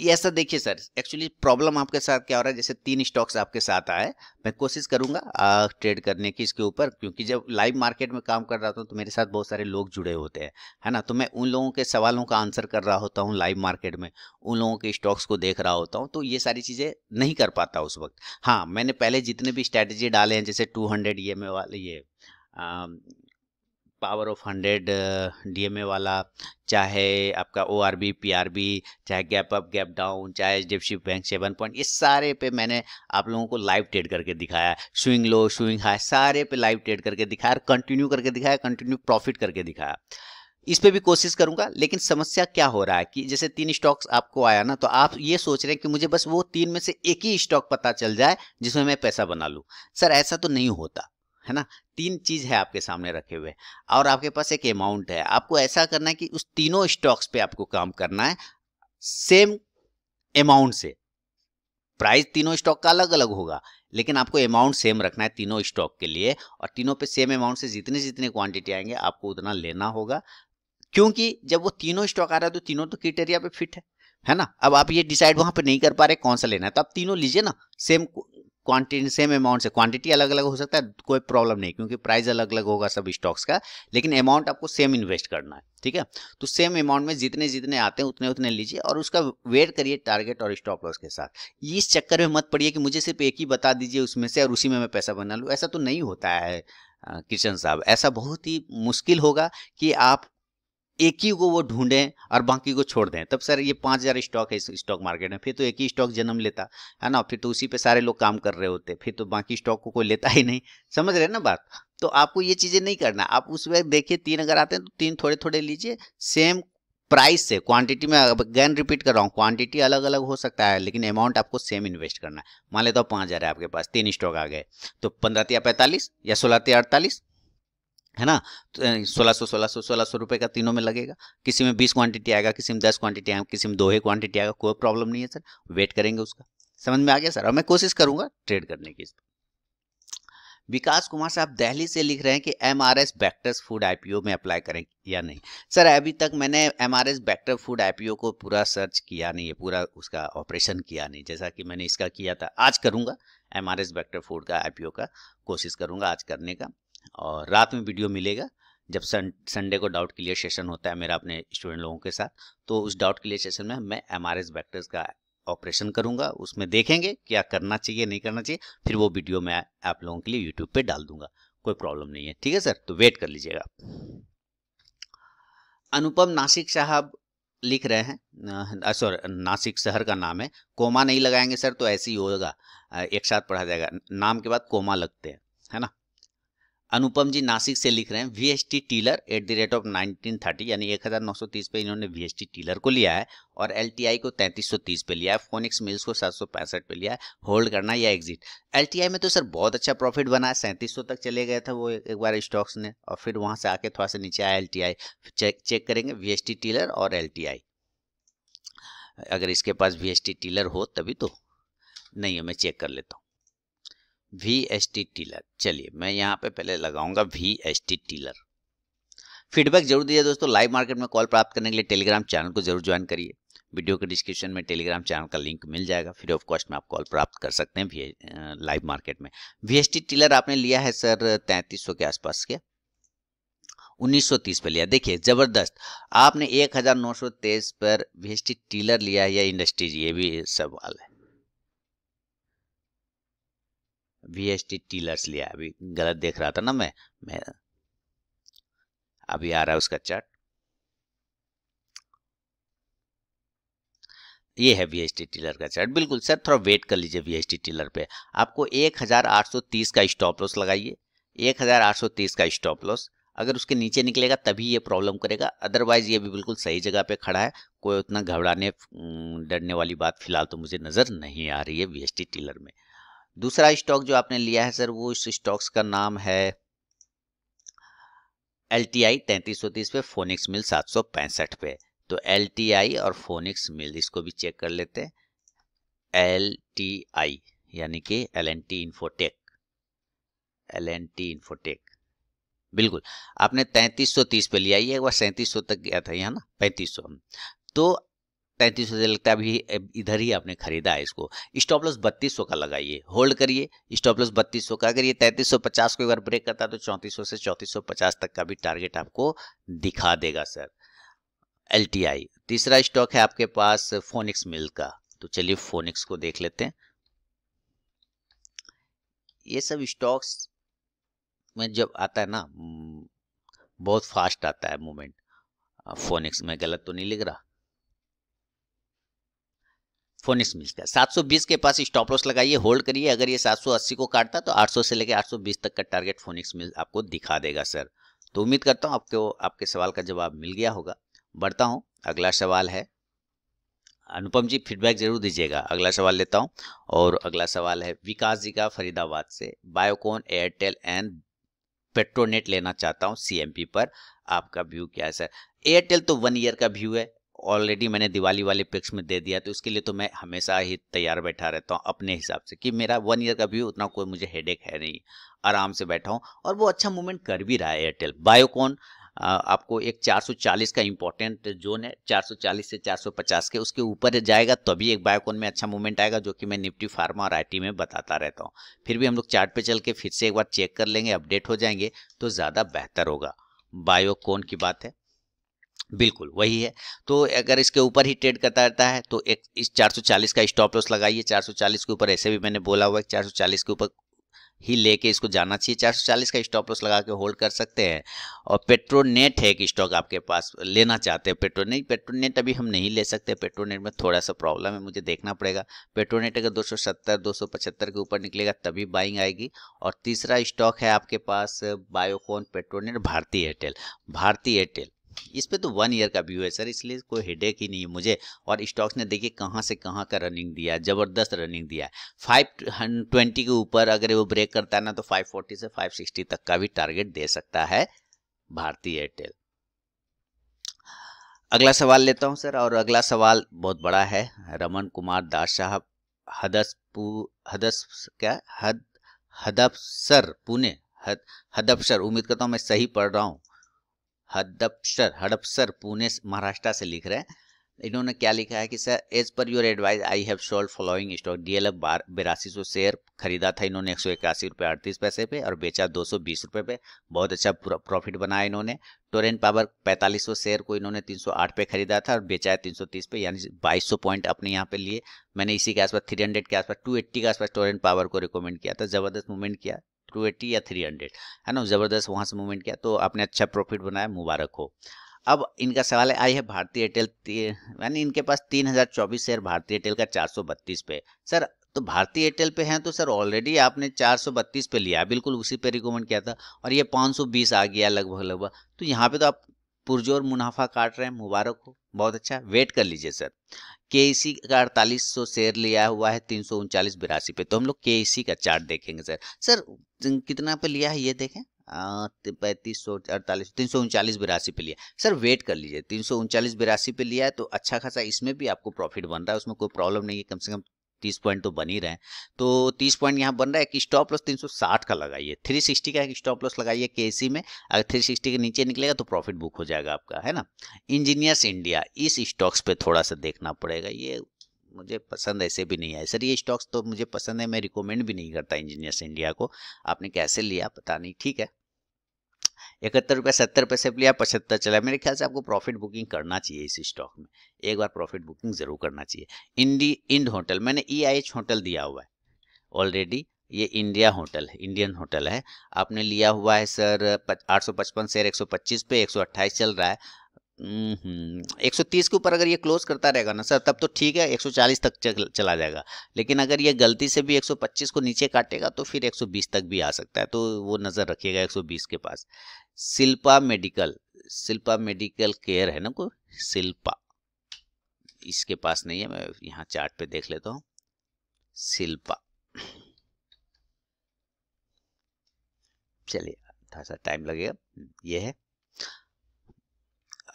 ये सर देखिए सर एक्चुअली प्रॉब्लम आपके साथ क्या हो रहा है, जैसे तीन स्टॉक्स आपके साथ आए, मैं कोशिश करूंगा ट्रेड करने की इसके ऊपर, क्योंकि जब लाइव मार्केट में काम कर रहा होता हूँ तो मेरे साथ बहुत सारे लोग जुड़े होते हैं, है ना, तो मैं उन लोगों के सवालों का आंसर कर रहा होता हूँ लाइव मार्केट में, उन लोगों के स्टॉक्स को देख रहा होता हूँ, तो ये सारी चीज़ें नहीं कर पाता उस वक्त। हाँ, मैंने पहले जितने भी स्ट्रैटेजी डाले हैं, जैसे two hundred E M A वाले, ये पावर ऑफ हंड्रेड डीएमए वाला, चाहे आपका ओआरबी पीआरबी, चाहे गैप अप गैप डाउन, चाहे एचडीएफसी बैंक सेवन पॉइंट, इस सारे पे मैंने आप लोगों को लाइव ट्रेड करके दिखाया, स्विंग लो स्विंग हाई सारे पे लाइव ट्रेड करके दिखाया, कंटिन्यू करके दिखाया, कंटिन्यू प्रॉफिट करके दिखाया। इस पे भी कोशिश करूंगा, लेकिन समस्या क्या हो रहा है कि जैसे तीन स्टॉक्स आपको आया ना, तो आप ये सोच रहे हैं कि मुझे बस वो तीन में से एक ही स्टॉक पता चल जाए जिसमें मैं पैसा बना लूँ। सर ऐसा तो नहीं होता है ना, तीन चीज़ है आपके सामने रखे हुए और आपके पास एक अमाउंट है, आपको ऐसा करना है कि उस तीनों स्टॉक्स पे आपको काम करना है सेम अमाउंट से। प्राइस तीनों स्टॉक का अलग अलग होगा, लेकिन आपको अमाउंट सेम रखना है तीनों स्टॉक के लिए, और तीनों पे सेम अमाउंट से जितने जितने क्वांटिटी आएंगे आपको उतना लेना होगा, क्योंकि जब वो तीनों स्टॉक आ रहा है तो तीनों तो क्राइटेरिया पे फिट है, है ना। अब आप ये डिसाइड वहाँ पे नहीं कर पा रहे कौन सा लेना है, तो आप तीनों लीजिए ना, सेम क्वांटिटी सेम अमाउंट से। क्वांटिटी अलग अलग हो सकता है, कोई प्रॉब्लम नहीं, क्योंकि प्राइस अलग अलग होगा सब स्टॉक्स का, लेकिन अमाउंट आपको सेम इन्वेस्ट करना है, ठीक है। तो सेम अमाउंट में जितने जितने आते हैं उतने उतने लीजिए और उसका वेट करिए टारगेट और स्टॉप लॉस के साथ। इस चक्कर में मत पड़िए कि मुझे सिर्फ एक ही बता दीजिए उसमें से और उसी में मैं पैसा बना लूँ, ऐसा तो नहीं होता है किशन साहब। ऐसा बहुत ही मुश्किल होगा कि आप एक ही को वो ढूंढें और बाकी को छोड़ दें, तब सर ये पाँच हज़ार स्टॉक है इस स्टॉक मार्केट में, फिर तो एक ही स्टॉक जन्म लेता है ना, फिर तो उसी पे सारे लोग काम कर रहे होते, फिर तो बाकी स्टॉक को कोई लेता ही नहीं। समझ रहे हैं ना बात, तो आपको ये चीज़ें नहीं करना। आप उस वक्त देखिए तीन अगर आते हैं तो तीन थोड़े थोड़े लीजिए सेम प्राइस से। क्वांटिटी में अगेन रिपीट कर रहा हूँ, क्वांटिटी अलग अलग हो सकता है, लेकिन अमाउंट आपको सेम इन्वेस्ट करना है। मान लेता हूँ पाँच हज़ार है आपके पास, तीन स्टॉक आ गए, तो पंद्रह पैंतालीस या सोलह अड़तालीस, है ना, सोलह सौ सोलह सौ सोलह सौ रुपये का तीनों में लगेगा। किसी में बीस क्वांटिटी आएगा, किसी में दस क्वांटिटी आएगा, किसी में दो ही क्वांटिटी आएगा, कोई प्रॉब्लम नहीं है सर, वेट करेंगे उसका। समझ में आ गया सर, और मैं कोशिश करूंगा ट्रेड करने की। विकास कुमार साहब दिल्ली से लिख रहे हैं कि M R S Bectors food IPO में अप्लाई करें या नहीं। सर अभी तक मैंने M R S Bector food IPO को पूरा सर्च किया नहीं है, पूरा उसका ऑपरेशन किया नहीं, जैसा कि मैंने इसका किया था। आज करूँगा M R S Bector food का आईपीओ का, कोशिश करूँगा आज करने का, और रात में वीडियो मिलेगा जब सन संडे को डाउट क्लियर सेशन होता है मेरा अपने स्टूडेंट लोगों के साथ, तो उस डाउट क्लियर सेशन में मैं एम आर एस वेक्टर्स का ऑपरेशन करूंगा। उसमें देखेंगे क्या करना चाहिए नहीं करना चाहिए, फिर वो वीडियो मैं आप लोगों के लिए यूट्यूब पे डाल दूंगा, कोई प्रॉब्लम नहीं है, ठीक है सर, तो वेट कर लीजिएगा। अनुपम नासिक साहब लिख रहे हैं, सॉरी नासिक शहर का नाम है, कोमा नहीं लगाएंगे सर तो ऐसे ही होगा, एक साथ पढ़ा जाएगा, नाम के बाद कोमा लगते हैं, है ना। अनुपम जी नासिक से लिख रहे हैं VST tiller at the rate of nineteen thirty, यानी एक हज़ार नौ सौ तीस पे इन्होंने वीएसटी टीलर को लिया है और एलटीआई को तैंतीस सौ तीस पे लिया है, फोनिक्स मिल्स को सात सौ पैंसठ पे लिया है। होल्ड करना या एग्जिट। एलटीआई में तो सर बहुत अच्छा प्रॉफिट बना है, सैंतीस सौ तक चले गए थे वो एक बार स्टॉक्स ने, और फिर वहां से आके थोड़ा सा नीचे आया एलटीआई। चेक, चेक करेंगे वीएसटी टीलर और एलटीआई, अगर इसके पास वीएसटी टीलर हो तभी, तो नहीं है, मैं चेक कर लेता हूँ। वी एस टी टीलर, चलिए मैं यहाँ पे पहले लगाऊंगा V S T tiller. Feedback जरूर दीजिए दोस्तों। लाइव मार्केट में कॉल प्राप्त करने के लिए टेलीग्राम चैनल को जरूर ज्वाइन करिए, वीडियो के डिस्क्रिप्शन में टेलीग्राम चैनल का लिंक मिल जाएगा, फ्री ऑफ कॉस्ट में आप कॉल प्राप्त कर सकते हैं लाइव मार्केट में। वी एस टी टीलर आपने लिया है सर तैंतीस सौ के आसपास के, उन्नीस सौ तीस पे लिया, देखिए जबरदस्त। आपने एक हजार नौ सौ तेईस पर वी एस टी टीलर लिया है या इंडस्ट्रीज, ये भी सवाल है। वीएसटी टीलर्स लिया, अभी गलत देख रहा था ना मैं, मैं अभी आ रहा है उसका चार्ट, ये है वीएसटी टीलर का चार्ट। बिल्कुल सर, थोड़ा वेट कर लीजिए वीएसटी टीलर पे। आपको एक हज़ार आठ सौ तीस का स्टॉप लॉस लगाइए, एक हज़ार आठ सौ तीस का स्टॉप लॉस, अगर उसके नीचे निकलेगा तभी ये प्रॉब्लम करेगा, अदरवाइज ये भी बिल्कुल सही जगह पे खड़ा है, कोई उतना घबराने डरने वाली बात फिलहाल तो मुझे नजर नहीं आ रही है वीएसटी टीलर में। दूसरा स्टॉक जो आपने लिया है सर वो इस स्टॉक्स का नाम है एल टी आई तैंतीस सौ तीस पे, फोनिक्स मिल सात सौ पैंसठ पे, तो एल टी आई और फोनिक्स मिल इसको भी चेक कर लेते हैं। एल टी आई यानी कि L N T Infotech, L N T Infotech, बिल्कुल आपने तैंतीस सौ तीस पे लिया, ये एक बार सैंतीस सौ तक गया था यहाँ ना, पैंतीस सौ, तो तैंतीस सौ लगता है अभी इधर ही आपने खरीदा है इसको। स्टॉप लॉस बत्तीस सौ का लगाइए, होल्ड करिए, स्टॉप लॉस बत्तीस सौ का। अगर ये तैंतीस सौ पचास को अगर ब्रेक करता है तो चौंतीस सौ से चौंतीस सौ पचास तक का भी टारगेट आपको दिखा देगा सर। एल टी आई तीसरा स्टॉक है आपके पास फोनिक्स मिल का, तो चलिए फोनिक्स को देख लेते हैं। ये सब स्टॉक्स में जब आता है ना बहुत फास्ट आता है मूवमेंट। फोनिक्स में गलत तो नहीं लिख रहा, फोनिक्स मिल्स का सात सौ बीस के पास स्टॉप लॉस लगाइए, होल्ड करिए। अगर ये सात सौ अस्सी को काटता तो आठ सौ से लेकर आठ सौ बीस तक का टारगेट फोनिक्स मिल्स आपको दिखा देगा सर। तो उम्मीद करता हूँ आपको आपके सवाल का जवाब मिल गया होगा। बढ़ता हूँ, अगला सवाल है। अनुपम जी फीडबैक जरूर दीजिएगा, अगला सवाल लेता हूँ। और अगला सवाल है विकास जी का फरीदाबाद से, बायोकॉन एयरटेल एंड पेट्रोनेट लेना चाहता हूँ सी एम पी पर, आपका व्यू क्या है सर? एयरटेल तो वन ईयर का व्यू है, ऑलरेडी मैंने दिवाली वाले पिक्स में दे दिया, तो इसके लिए तो मैं हमेशा ही तैयार बैठा रहता हूँ अपने हिसाब से कि मेरा वन ईयर का व्यू, उतना कोई मुझे हेडेक है नहीं, आराम से बैठा हूँ और वो अच्छा मूवमेंट कर भी रहा है एयरटेल। बायोकॉन आपको एक चार सौ चालीस का इंपॉर्टेंट जोन है, चार सौ चालीस से चार सौ पचास के, उसके ऊपर जाएगा तभी एक बायोकॉन में अच्छा मूवमेंट आएगा, जो कि मैं निफ्टी फार्मा और आईटी में बताता रहता हूँ। फिर भी हम लोग चार्ट पे चल के फिर से एक बार चेक कर लेंगे, अपडेट हो जाएंगे तो ज़्यादा बेहतर होगा। बायोकॉन की बात है, बिल्कुल वही है। तो अगर इसके ऊपर ही ट्रेड करता रहता है तो एक इस चार सौ चालीस का स्टॉप लॉस लगाइए, चार सौ चालीस के ऊपर, ऐसे भी मैंने बोला हुआ है चार सौ चालीस के ऊपर ही लेके इसको जाना चाहिए, चार सौ चालीस का स्टॉप लॉस लगा के होल्ड कर सकते हैं। और पेट्रोनेट है कि स्टॉक आपके पास लेना चाहते हैं, पेट्रोनेट पेट्रोनेट अभी हम नहीं ले सकते, पेट्रोनेट में थोड़ा सा प्रॉब्लम है, मुझे देखना पड़ेगा। पेट्रोनेट अगर दो सौ सत्तर दो सौ पचहत्तर के ऊपर निकलेगा तभी बाइंग आएगी। और तीसरा स्टॉक है आपके पास Biocon, Petronet, Bharti Airtel. Bharti Airtel इस पे तो वन ईयर का व्यू है सर, इसलिए कोई हेडेक ही नहीं है मुझे। और स्टॉक्स ने देखिए कहाँ से कहाँ का रनिंग दिया, जबरदस्त रनिंग दिया है। फाइव ट्वेंटी के ऊपर अगर वो ब्रेक करता है ना तो फाइव फोर्टी से फाइव सिक्सटी तक का भी टारगेट दे सकता है भारती एयरटेल। अगला सवाल लेता हूँ सर, और अगला सवाल बहुत बड़ा है। रमन कुमार दास साहब हदसपू हदस क्या हद हदफसर पुणे हद हदफसर, उम्मीद करता हूँ मैं सही पढ़ रहा हूँ, हदपसर हड़पसर पुणे महाराष्ट्र से लिख रहे हैं। इन्होंने क्या लिखा है कि sir as per your advice I have sold following stock. DLF बार बिरासी सौ शेयर खरीदा था इन्होंने एक सौ इक्यासी रुपये अड़तीस पैसे पे और बेचा दो सौ बीस रुपये पे, बहुत अच्छा प्रॉफिट बनाया इन्होंने। टोरेंट पावर पैंतालीस सौ शेयर को इन्होंने तीन सौ आठ पे खरीदा था और बेचा है तीन सौ तीस पे, यानी बाईस सौ पॉइंट अपने यहाँ पे लिए। मैंने इसी के आसपास थ्री हंड्रेड के आसपास टू एट्टी के आसपास टोरेंट पावर को रिकमेंड किया था, जबरदस्त मूवमेंट किया टू एटी या थ्री हंड्रेड, है ना, जबरदस्त वहां से मूवमेंट किया, तो आपने अच्छा प्रॉफिट बनाया, मुबारक हो। अब इनका सवाल है आई है भारती एयरटेल, यानी इनके पास तीन हज़ार चौबीस शेयर भारती एयरटेल का चार सौ बत्तीस पे। सर तो भारती एयरटेल पे हैं तो सर ऑलरेडी आपने चार सौ बत्तीस पे लिया, बिल्कुल उसी पे रिकमेंड किया था, और ये पाँच सौ बीस आ गया लगभग लगभग, तो यहाँ पे तो आप पुरजोर मुनाफा काट रहे हैं, मुबारक हो, बहुत अच्छा, वेट कर लीजिए सर। के ई सी का अड़तालीस सौ शेयर लिया हुआ है तीन सौ उनचालीस बिरासी पे, तो हम लोग के ई सी का चार्ट देखेंगे सर। सर कितना पे लिया है ये देखें, पैंतीस सौ अड़तालीस तीन सौ उनचालीस बिरासी पे लिया, सर वेट कर लीजिए, तीन सौ उनचालीस बिरासी पे लिया है तो अच्छा खासा इसमें भी आपको प्रॉफिट बन रहा है, उसमें कोई प्रॉब्लम नहीं है, कम से कम तीस पॉइंट तो बन ही रहे हैं। तो तीस पॉइंट यहाँ बन रहा है कि स्टॉप लॉस तीन सौ साठ का लगाइए, तीन सौ साठ का स्टॉप लॉस लगाइए केसी में, अगर तीन सौ साठ के नीचे निकलेगा तो प्रॉफिट बुक हो जाएगा आपका, है ना। इंजीनियर्स इंडिया, इस स्टॉक्स पे थोड़ा सा देखना पड़ेगा, ये मुझे पसंद ऐसे भी नहीं है सर, ये स्टॉक्स तो मुझे पसंद है, मैं रिकमेंड भी नहीं करता इंजीनियर्स इंडिया को, आपने कैसे लिया पता नहीं, ठीक है। इकहत्तर रुपये सत्तर पैसे पे लिया, पचहत्तर चला, मेरे ख्याल से आपको प्रॉफिट बुकिंग करना चाहिए इस स्टॉक में, एक बार प्रॉफिट बुकिंग जरूर करना चाहिए। इंडी इंड होटल, मैंने ई आई एच होटल दिया हुआ है ऑलरेडी, ये इंडिया होटल है, इंडियन होटल है, आपने लिया हुआ है सर आठ सौ पचपन शेयर एक सौ पच्चीस पे, एक सौ अट्ठाईस चल रहा है, एक सौ तीस के ऊपर अगर ये क्लोज करता रहेगा ना सर तब तो ठीक है, एक सौ चालीस तक चला जाएगा, लेकिन अगर ये गलती से भी एक सौ पच्चीस को नीचे काटेगा तो फिर एक सौ बीस तक भी आ सकता है, तो वो नज़र रखिएगा एक सौ बीस के पास। Shilpa medical, Shilpa medical care है ना कोई, शिल्पा इसके पास नहीं है, मैं यहाँ चार्ट पे देख लेता हूँ। शिल्पा चलिए थोड़ा सा टाइम लगेगा, ये है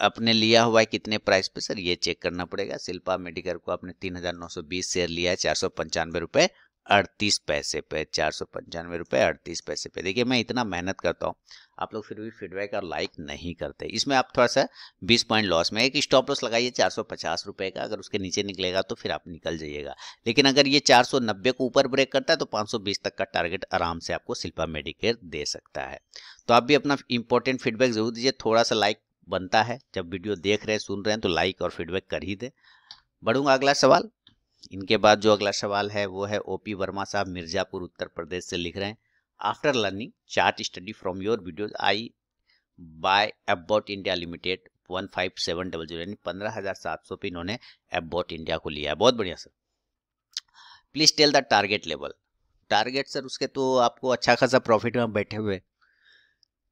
आपने लिया हुआ है कितने प्राइस पे सर, ये चेक करना पड़ेगा। शिल्पा मेडिकल को आपने तीन हज़ार नौ सौ बीस शेयर लिया है चार सौ पंचानवे रुपये अड़तीस पैसे पे, चार सौ पंचानवे रुपये अड़तीस पैसे पे। देखिए मैं इतना मेहनत करता हूँ, आप लोग फिर भी फीडबैक और लाइक नहीं करते। इसमें आप थोड़ा सा बीस पॉइंट लॉस में, एक स्टॉप लॉस लगाइए चार सौ पचास रुपये का, अगर उसके नीचे निकलेगा तो फिर आप निकल जाइएगा। लेकिन अगर ये चार सौ नब्बे को ऊपर ब्रेक करता है तो पाँच सौ बीस तक का टारगेट आराम से आपको शिल्पा मेडिकेयर दे सकता है। तो आप भी अपना इंपॉर्टेंट फीडबैक जरूर दीजिए, थोड़ा सा लाइक बनता है जब वीडियो देख रहे हैं सुन रहे हैं तो लाइक और फीडबैक कर ही दे। बढ़ूंगा अगला सवाल, इनके बाद जो अगला सवाल है वो है ओपी वर्मा साहब मिर्जापुर उत्तर प्रदेश से, लिख रहे हैं after learning chart study from your videos I buy Abbott India limited one five seven double zero, यानी पंद्रह हजार सात सौ पे इन्होंने अबॉट इंडिया को लिया है। बहुत बढ़िया sir, please tell the target level. Target sir उसके तो आपको अच्छा खासा प्रॉफिट में बैठे हुए।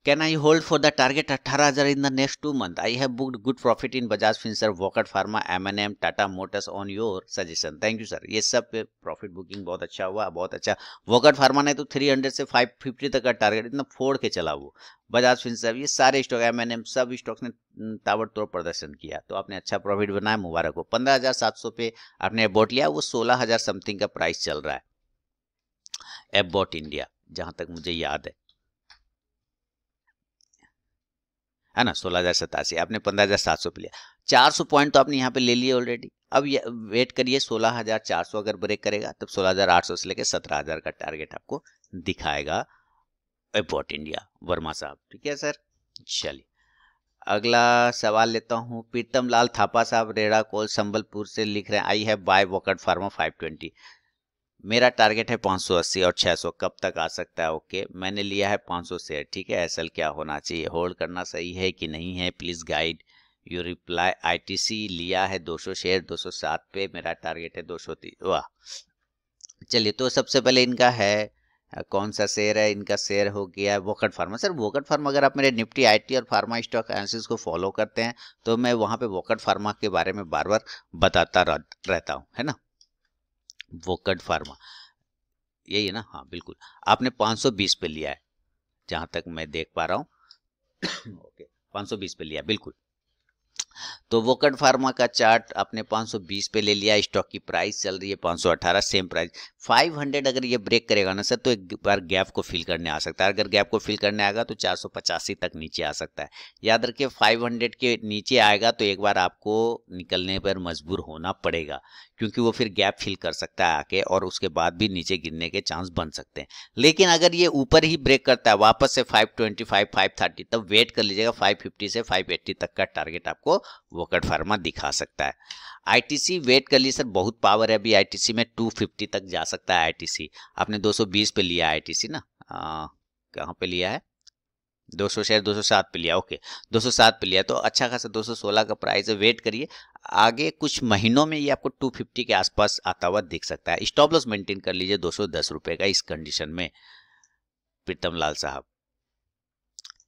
Can I hold for the target eighteen thousand in the next two months? I have booked good profit in Bajaj Finserv, Wockhardt Pharma, M and M, Tata Motors on your suggestion. Thank you sir. ये सब पे profit booking बहुत अच्छा हुआ, बहुत अच्छा। Wockhardt Pharma ने तो three hundred से five fifty तक का टारगेट इतना फोड़ के चला वो। बजाज फिनसर्व ये सारे स्टॉक एम एंड एम सब स्टॉक्स ने ताबड़तोड़ प्रदर्शन किया, तो आपने अच्छा प्रॉफिट बनाया, मुबारक हो। पंद्रह हजार सात सौ पे आपने एबॉट लिया, वो सोलह हजार समथिंग का प्राइस चल रहा है एबॉट इंडिया, जहाँ तक मुझे याद है है ना, सोलह हजार सतासी। आपने पंद्रह हजार सात सौ पे लिया, चार सौ पॉइंट तो आपने यहाँ पे ले लिए ऑलरेडी। अब ये वेट करिए सोलह हजार चार सौ अगर ब्रेक करेगा तब सोलह हजार आठ सौ से लेकर सत्रह हजार का टारगेट आपको दिखाएगा एयरपोर्ट इंडिया वर्मा साहब। ठीक है सर, चलिए अगला सवाल लेता हूँ। प्रीतम लाल थापा साहब रेड़ा कोल संबलपुर से, लिख रहे हैं I have buy Wockhardt Pharma five twenty, मेरा टारगेट है पाँच सौ अस्सी और छह सौ, कब तक आ सकता है? ओके okay, मैंने लिया है पाँच सौ शेयर। ठीक है, एसएल क्या होना चाहिए, होल्ड करना सही है कि नहीं है, please guide you reply. ITC लिया है दो सौ शेयर दो सौ सात पे, मेरा टारगेट है दो सौ तीस। वाह, चलिए तो सबसे पहले इनका है कौन सा शेयर है, इनका शेयर हो गया है Wockhardt Pharma। Sir Wockhardt Pharma अगर आप मेरे निफ्टी आईटी और फार्मा स्टॉक एनालिसिस को फॉलो करते हैं तो मैं वहाँ पर Wockhardt Pharma के बारे में बार बार बताता रहता हूँ, है ना। Wockhardt Pharma यही है ना, हाँ बिल्कुल। आपने पाँच सौ बीस पे लिया है जहाँ तक मैं देख पा रहा हूँ। ओके पाँच सौ बीस पे लिया बिल्कुल, तो Wockhardt Pharma का चार्ट आपने पाँच सौ बीस पे ले लिया। स्टॉक की प्राइस चल रही है पाँच सौ अठारह, सेम प्राइस पाँच सौ अगर ये ब्रेक करेगा ना सर तो एक बार गैप को फिल करने आ सकता है। अगर गैप को फिल करने आएगा तो चार सौ पचासी तक नीचे आ सकता है। याद रखिए पाँच सौ के नीचे आएगा तो एक बार आपको निकलने पर मजबूर होना पड़ेगा, क्योंकि वो फिर गैप फिल कर सकता है आके, और उसके बाद भी नीचे गिरने के चांस बन सकते हैं। लेकिन अगर ये ऊपर ही ब्रेक करता है वापस से five twenty five, five thirty, तब वेट कर लीजिएगा। फाइव फिफ्टी से फाइव एटी तक का टारगेट आपको Wockhardt Pharma दिखा सकता है। आईटीसी वेट कर लीजिए सर, बहुत पावर है अभी आईटीसी में, दो सौ पचास तक जा सकता है आईटीसी। आपने दो सौ बीस पे लिया आईटीसी ना, कहाँ पे लिया है, दो सौ शेयर दो सौ सात पे लिया। ओके दो सौ सात पे लिया, तो अच्छा खासा दो सौ सोलह का प्राइस है, वेट करिए। आगे कुछ महीनों में ये आपको दो सौ पचास के आसपास आता हुआ दिख सकता है। स्टॉप लॉस मेंटेन कर लीजिए दो सौ दस रुपए का इस कंडीशन में, प्रीतम लाल साहब।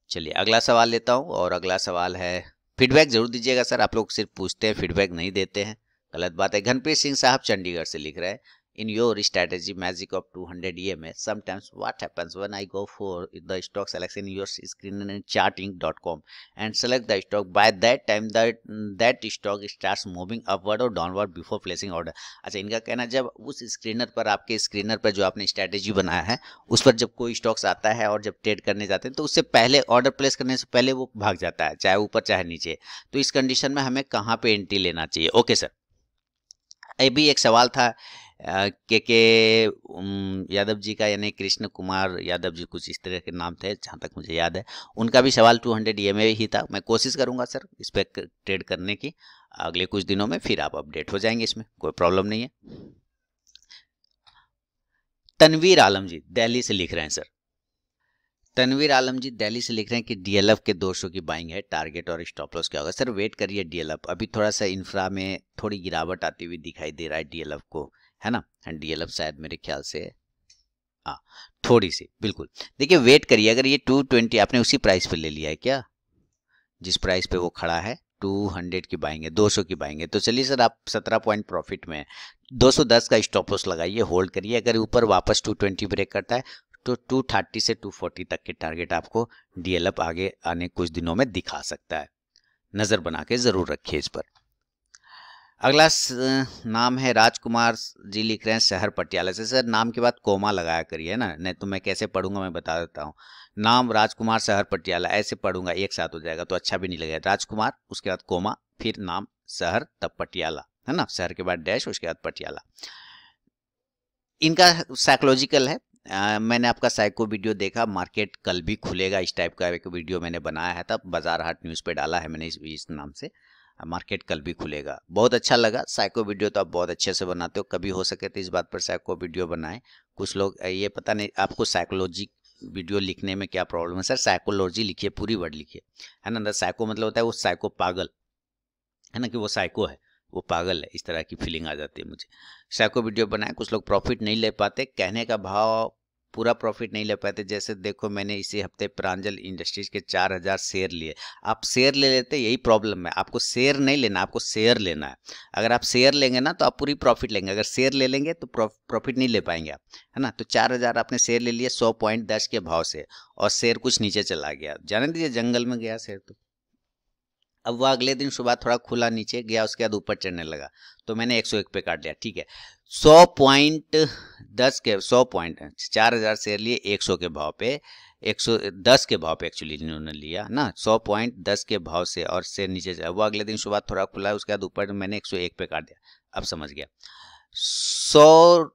चलिए अगला सवाल लेता हूँ, और अगला सवाल है, फीडबैक जरूर दीजिएगा सर, आप लोग सिर्फ पूछते हैं फीडबैक नहीं देते हैं, गलत बात है। घनप्रीत सिंह साहब चंडीगढ़ से लिख रहे हैं in your strategy magic of two hundred EM में sometimes what happens when I go for the stock selection your screen and charting dot com and select the stock, by that time that stock starts moving upward और downward before placing order. अच्छा, इनका कहना जब उस screener पर, आपके screener पर जो आपने स्ट्रैटेजी बनाया है उस पर जब कोई स्टॉक्स आता है और जब ट्रेड करने जाते हैं तो उससे पहले, ऑर्डर प्लेस करने से पहले वो भाग जाता है, चाहे ऊपर चाहे नीचे, तो इस कंडीशन में हमें कहाँ पर एंट्री लेना चाहिए? ओके सर, अभी एक सवाल था के के यादव जी का, यानी कृष्ण कुमार यादव जी कुछ इस तरह के नाम थे जहाँ तक मुझे याद है, उनका भी सवाल दो सौ ईएमए ही था। मैं कोशिश करूँगा सर इस पर ट्रेड करने की अगले कुछ दिनों में, फिर आप अपडेट हो जाएंगे, इसमें कोई प्रॉब्लम नहीं है। तनवीर आलम जी दिल्ली से लिख रहे हैं सर, तनवीर आलम जी दिल्ली से लिख रहे हैं कि डीएलएफ के दो सौ की बाइंग है, टारगेट और स्टॉप लॉस क्या होगा? सर वेट करिए, डीएलएफ अभी थोड़ा सा इंफ्रा में थोड़ी गिरावट आती हुई दिखाई दे रहा है डीएलएफ को, है ना। एंड डीएलएफ शायद मेरे ख्याल से हाँ थोड़ी सी, बिल्कुल देखिए वेट करिए। अगर ये दो सौ बीस आपने उसी प्राइस पे ले लिया है क्या, जिस प्राइस पे वो खड़ा है, दो सौ की बाइंग है, दो सौ की बाइंग है, तो चलिए सर आप सत्रह पॉइंट प्रॉफिट में हैं। दो सौ दस का स्टॉप लॉस लगाइए, होल्ड करिए। अगर ऊपर वापस दो सौ बीस ब्रेक करता है तो दो सौ तीस से दो सौ चालीस तक के टारगेट आपको डीएलएफ आगे आने कुछ दिनों में दिखा सकता है, नज़र बना के ज़रूर रखिए इस पर। अगला नाम है राजकुमार जी लिख रहे हैं शहर पटियाला से। सर नाम के बाद कोमा लगाया करिए ना, नहीं तो मैं कैसे पढ़ूंगा, मैं बता देता हूँ। नाम राजकुमार शहर पटियाला ऐसे पढ़ूंगा, एक साथ हो जाएगा तो अच्छा भी नहीं लगेगा। राजकुमार उसके बाद कोमा फिर नाम शहर तब पटियाला है ना, शहर के बाद डैश उसके बाद पटियाला। इनका साइकोलॉजिकल है। आ, मैंने आपका साइको वीडियो देखा, मार्केट कल भी खुलेगा इस टाइप का एक वीडियो मैंने बनाया है, तब बाजार हाट न्यूज़ पे डाला है मैंने इस, इस नाम से मार्केट कल भी खुलेगा। बहुत अच्छा लगा साइको वीडियो, तो आप बहुत अच्छे से बनाते हो। कभी हो सके तो इस बात पर साइको वीडियो बनाएं। कुछ लोग ये पता नहीं आपको साइकोलॉजी वीडियो लिखने में क्या प्रॉब्लम है। सर साइकोलॉजी लिखिए, पूरी वर्ड लिखिए है ना। साइको मतलब होता है वो साइको पागल है ना, कि वो साइको है वो पागल है, इस तरह की फीलिंग आ जाती है मुझे। साइको वीडियो बनाए। कुछ लोग प्रॉफिट नहीं ले पाते, कहने का भाव पूरा प्रॉफिट नहीं ले पाते। जैसे देखो मैंने इसी हफ्ते प्रांजल इंडस्ट्रीज के चार हज़ार शेयर लिए। आप शेयर ले लेते, यही प्रॉब्लम है। आपको शेयर नहीं लेना, आपको शेयर लेना है। अगर आप शेयर लेंगे ना तो आप पूरी प्रॉफिट लेंगे, अगर शेयर ले लेंगे तो प्रॉफिट नहीं ले पाएंगे आप है ना। तो चार हज़ार आपने शेयर ले लिए सौ पॉइंट दस के भाव से, और शेयर कुछ नीचे चला गया, जाने दीजिए जंगल में गया शेयर। तो अब वह अगले दिन सुबह थोड़ा खुला, नीचे गया, उसके बाद ऊपर चढ़ने लगा, तो मैंने एक सौ एक पे काट लिया। ठीक है, सौ पॉइंट दस के सौ पॉइंट चार हज़ार शेयर लिए एक सौ के भाव पे, एक सौ दस के भाव पे एक्चुअली इन्होंने लिया ना, सौ पॉइंट दस के भाव से, और शेयर नीचे चला। वह अगले दिन सुबह थोड़ा खुला, उसके बाद ऊपर, मैंने एक सौ एक पे काट दिया। अब समझ गया, सौ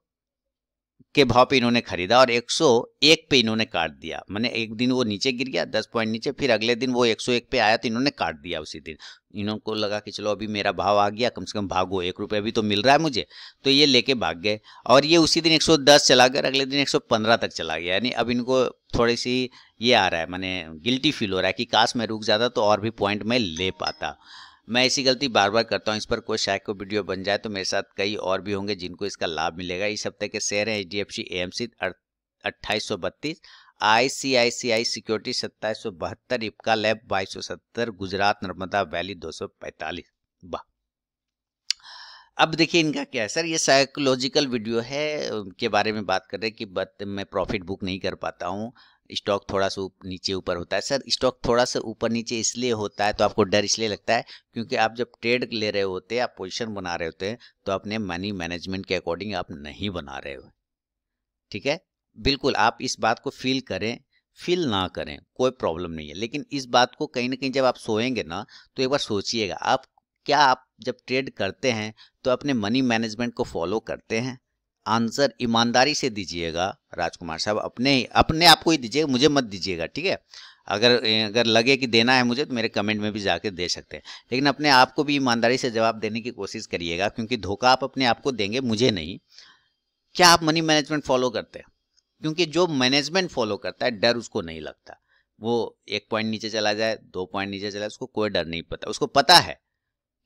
के भाव पे इन्होंने खरीदा और एक सौ एक पे इन्होंने काट दिया। मैंने एक दिन वो नीचे गिर गया दस पॉइंट नीचे, फिर अगले दिन वो एक सौ एक पे आया तो इन्होंने काट दिया उसी दिन। इन्हों को लगा कि चलो अभी मेरा भाव आ गया, कम से कम भागो, एक रुपये भी तो मिल रहा है मुझे, तो ये लेके भाग गए। और ये उसी दिन एक सौ दस चला गया, अगले दिन एक सौ पंद्रह तक चला गया। यानी अब इनको थोड़ी सी ये आ रहा है, मैंने गिल्टी फील हो रहा है कि काश मैं रुक जाता तो और भी पॉइंट मैं ले पाता। मैं ऐसी गलती बार बार करता हूं। इस पर कोई साइको वीडियो बन जाए तो मेरे साथ कई और भी होंगे जिनको इसका लाभ मिलेगा। इस हफ्ते के शेयर हैं H D F C A M C अट्ठाईस सौ बत्तीस, आई सी आई सी आई सिक्योरिटीज सत्ताईस सौ बहत्तर, इप्का लैब बाईस सौ सत्तर, गुजरात नर्मदा वैली दो सौ पैंतालीस। वाह। अब देखिए इनका क्या है। सर ये साइकोलॉजिकल वीडियो है के बारे में बात कर रहे हैं कि बट मैं प्रॉफिट बुक नहीं कर पाता हूँ, स्टॉक थोड़ा सा नीचे ऊपर होता है। सर स्टॉक थोड़ा सा ऊपर नीचे इसलिए होता है, तो आपको डर इसलिए लगता है क्योंकि आप जब ट्रेड ले रहे होते हैं, आप पोजीशन बना रहे होते हैं, तो अपने मनी मैनेजमेंट के अकॉर्डिंग आप नहीं बना रहे हो। ठीक है, बिल्कुल आप इस बात को फील करें, फील ना करें कोई प्रॉब्लम नहीं है, लेकिन इस बात को कहीं ना कहीं जब आप सोएंगे ना तो एक बार सोचिएगा, आप क्या आप जब ट्रेड करते हैं तो अपने मनी मैनेजमेंट को फॉलो करते हैं? आंसर ईमानदारी से दीजिएगा राजकुमार साहब, अपने अपने आप को ही दीजिएगा, मुझे मत दीजिएगा। ठीक है, अगर अगर लगे कि देना है मुझे तो मेरे कमेंट में भी जाके दे सकते हैं, लेकिन अपने आप को भी ईमानदारी से जवाब देने की कोशिश करिएगा, क्योंकि धोखा आप अपने आप को देंगे, मुझे नहीं। क्या आप मनी मैनेजमेंट फॉलो करते हैं? क्योंकि जो मैनेजमेंट फॉलो करता है डर उसको नहीं लगता। वो एक पॉइंट नीचे चला जाए, दो पॉइंट नीचे चला जाए, उसको कोई डर नहीं पता। उसको पता है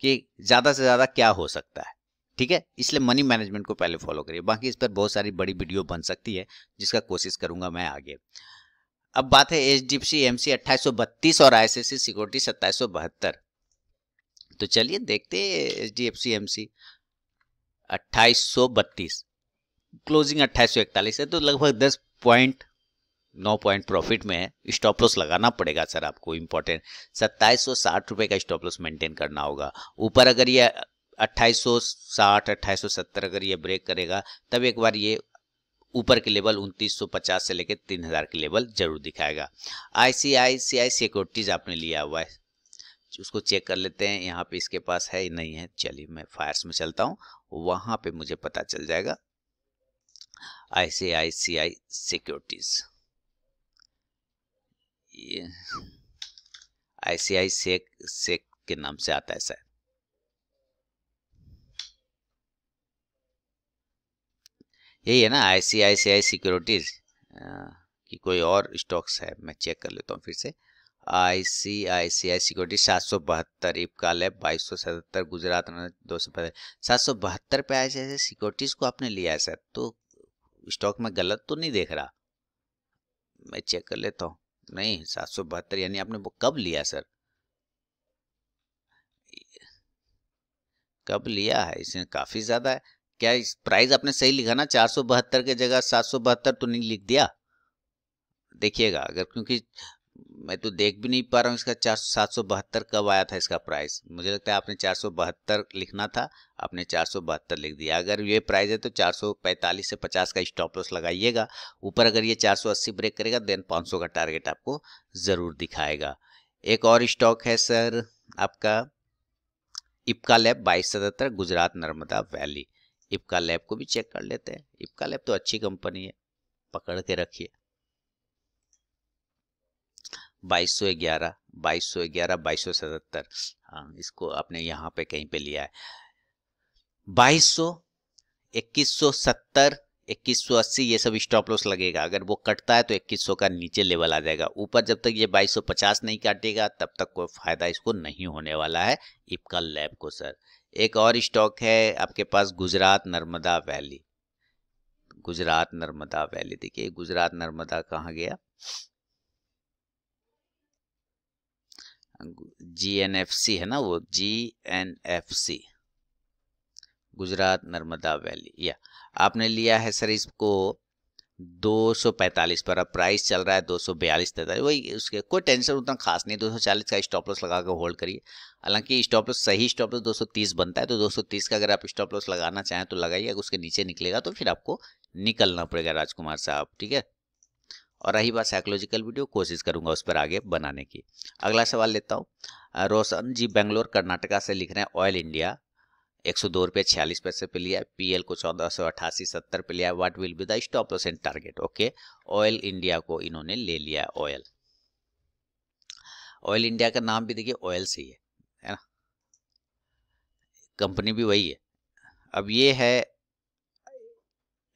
कि ज़्यादा से ज़्यादा क्या हो सकता है। ठीक है, इसलिए मनी मैनेजमेंट को पहले फॉलो करिए। बाकी इस पर बहुत सारी बड़ी वीडियो बन सकती है जिसका कोशिश करूंगा मैं आगे। अब बात है H D F C M C अट्ठाईस सौ बत्तीस और आई सी आई सी आई सिक्योरिटी सत्ताईस सौ बहत्तर। तो चलिए देखते हैं H D F C M C अट्ठाईस सौ बत्तीस, क्लोजिंग अट्ठाईस सौ इकतालीस है, तो लगभग दस पॉइंट नौ पॉइंट प्रॉफिट में है। स्टॉप लॉस लगाना पड़ेगा सर आपको, इम्पोर्टेंट सत्ताईस सौ साठ रुपये का स्टॉप लॉस मेंटेन करना होगा। ऊपर अगर ये अट्ठाईस सौ साठ अट्ठाईस सौ सत्तर अगर ये ब्रेक करेगा तब एक बार ये ऊपर के लेवल उनतीस सौ पचास से लेकर तीन हज़ार के लेवल जरूर दिखाएगा। आईसीआईसीआई सिक्योरिटीज आपने लिया हुआ है, उसको चेक कर लेते हैं यहाँ पे इसके पास है नहीं है। चलिए मैं फायर्स में चलता हूँ, वहाँ पे मुझे पता चल जाएगा। आईसीआईसीआई सिक्योरिटीज, ये आईसीआई सेक सेक के नाम से आता है सर। यही है ना आईसीआईसीआई सिक्योरिटीज की कोई और स्टॉक्स है, मैं चेक कर लेता हूँ फिर से। आईसीआईसीआई सिक्योरिटीज सात सौ बहत्तर, इपका लैब बाईस सौ सतहत्तर, गुजरात दो सौ पचास सात सौ बहत्तर पे आईसीआईसीआई सिक्योरिटीज को आपने लिया है सर, तो स्टॉक में गलत तो नहीं देख रहा, मैं चेक कर लेता हूँ। नहीं सात सौ बहत्तर, यानी आपने वो कब लिया सर, कब लिया है? इसमें काफी ज्यादा है क्या? इस प्राइस आपने सही लिखा ना, चार सौ बहत्तर के जगह सात सौ बहत्तर तो नहीं लिख दिया? देखिएगा अगर, क्योंकि मैं तो देख भी नहीं पा रहा हूँ इसका चार सात सौ बहत्तर कब आया था इसका प्राइस। मुझे लगता है आपने चार सौ बहत्तर लिखना था, आपने चार सौ बहत्तर लिख दिया। अगर ये प्राइस है तो चार सौ पैंतालीस से पचास का स्टॉप लॉस लगाइएगा। ऊपर अगर ये चार सौ अस्सी ब्रेक करेगा देन पाँच सौ का टारगेट आपको ज़रूर दिखाएगा। एक और स्टॉक है सर आपका इप्का लैब बाईस सतहत्तर, गुजरात नर्मदा वैली। इप्का लैब को भी चेक कर लेते हैं। इप्का लैब तो अच्छी कंपनी है, पकड़ के रखिए। बाईस सौ ग्यारह, बाईस सौ ग्यारह, बाईस सौ सतहत्तर, हाँ इसको आपने यहाँ पे कहीं पे लिया है। बाईस सौ, इक्कीस सौ सत्तर, इक्कीस सौ अस्सी ये सब स्टॉप लॉस लगेगा। अगर वो कटता है तो इक्कीस सौ का नीचे लेवल आ जाएगा। ऊपर जब तक ये बाईस सौ पचास नहीं काटेगा तब तक कोई फायदा इसको नहीं होने वाला है इप्का लैब को सर। एक और स्टॉक है आपके पास गुजरात नर्मदा वैली। गुजरात नर्मदा वैली, देखिए गुजरात नर्मदा कहाँ गया। जीएनएफसी है ना वो, जीएनएफसी गुजरात नर्मदा वैली। या आपने लिया है सर इसको दो सौ पैंतालीस पर, अब प्राइस चल रहा है दो सौ बयालीस तैंतालीस, वही उसके कोई टेंशन उतना खास नहीं। दो सौ चालीस का स्टॉप लॉस लगा कर होल्ड करिए। हालांकि स्टॉप लॉस सही स्टॉप लॉस दो सौ तीस बनता है, तो दो सौ तीस का अगर आप स्टॉप लॉस लगाना चाहें तो लगाइए। अगर उसके नीचे निकलेगा तो फिर आपको निकलना पड़ेगा राजकुमार साहब, ठीक है। और रही बात साइकोलॉजिकल वीडियो, कोशिश करूंगा उस पर आगे बनाने की। अगला सवाल लेता हूँ, रोशन जी बेंगलोर कर्नाटका से लिख रहे हैं। ऑयल इंडिया एक सौ दो रुपये छियालीस पैसे पे लिया है, पीएल को चौदह सौ अट्ठासी सत्तर पे लिया है। What will be the stop loss and target? Okay, oil India को इन्होंने ले लिया है। ऑयल ऑयल इंडिया का नाम भी देखिए ऑयल से ही है, है ना, कंपनी भी वही है। अब ये है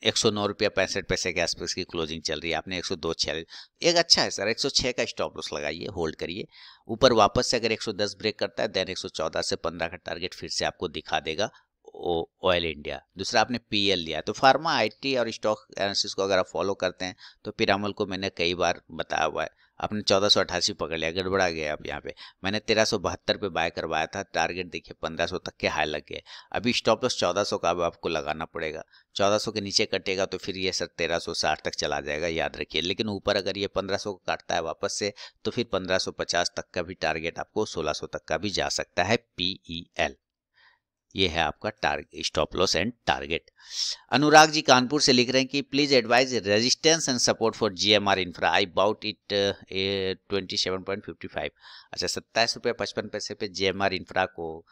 एक सौ नौ रुपया पैंसठ पैसे के आसपास की क्लोजिंग चल रही है। आपने एक सौ दो छियालीस, एक अच्छा है सर, एक सौ छह का स्टॉप लॉस लगाइए, होल्ड करिए। ऊपर वापस से अगर एक सौ दस ब्रेक करता है देन एक सौ चौदह से पंद्रह का टारगेट फिर से आपको दिखा देगा ऑयल इंडिया। दूसरा आपने पीएल लिया, तो फार्मा आईटी और स्टॉक एनालिसिस को अगर आप फॉलो करते हैं तो पिरामल को मैंने कई बार बताया हुआ है। आपने चौदह सौ अट्ठासी पकड़ लिया, गड़बड़ा गया। अब यहाँ पे मैंने तेरह सौ बहत्तर पे बाय करवाया था, टारगेट देखिए पंद्रह सौ तक के हाई लग गए। अभी स्टॉप लॉस चौदह सौ का अब आपको लगाना पड़ेगा। चौदह सौ के नीचे कटेगा तो फिर ये सर तेरह सौ साठ तक चला जाएगा, याद रखिए। लेकिन ऊपर अगर ये पंद्रह सौ को काटता है वापस से तो फिर पंद्रह सौ पचास तक का भी टारगेट आपको सोलह सौ तक का भी जा सकता है पीईएल। ये है आपका target, stop loss and target. Anurag ji Kanpur से लिख रहे हैं कि please advise resistance and support for GMR infra, I bought it twenty seven point fifty five. अच्छा, सत्ताईस रुपये पचपन पैसे पे जीएमआर इंफ्रा को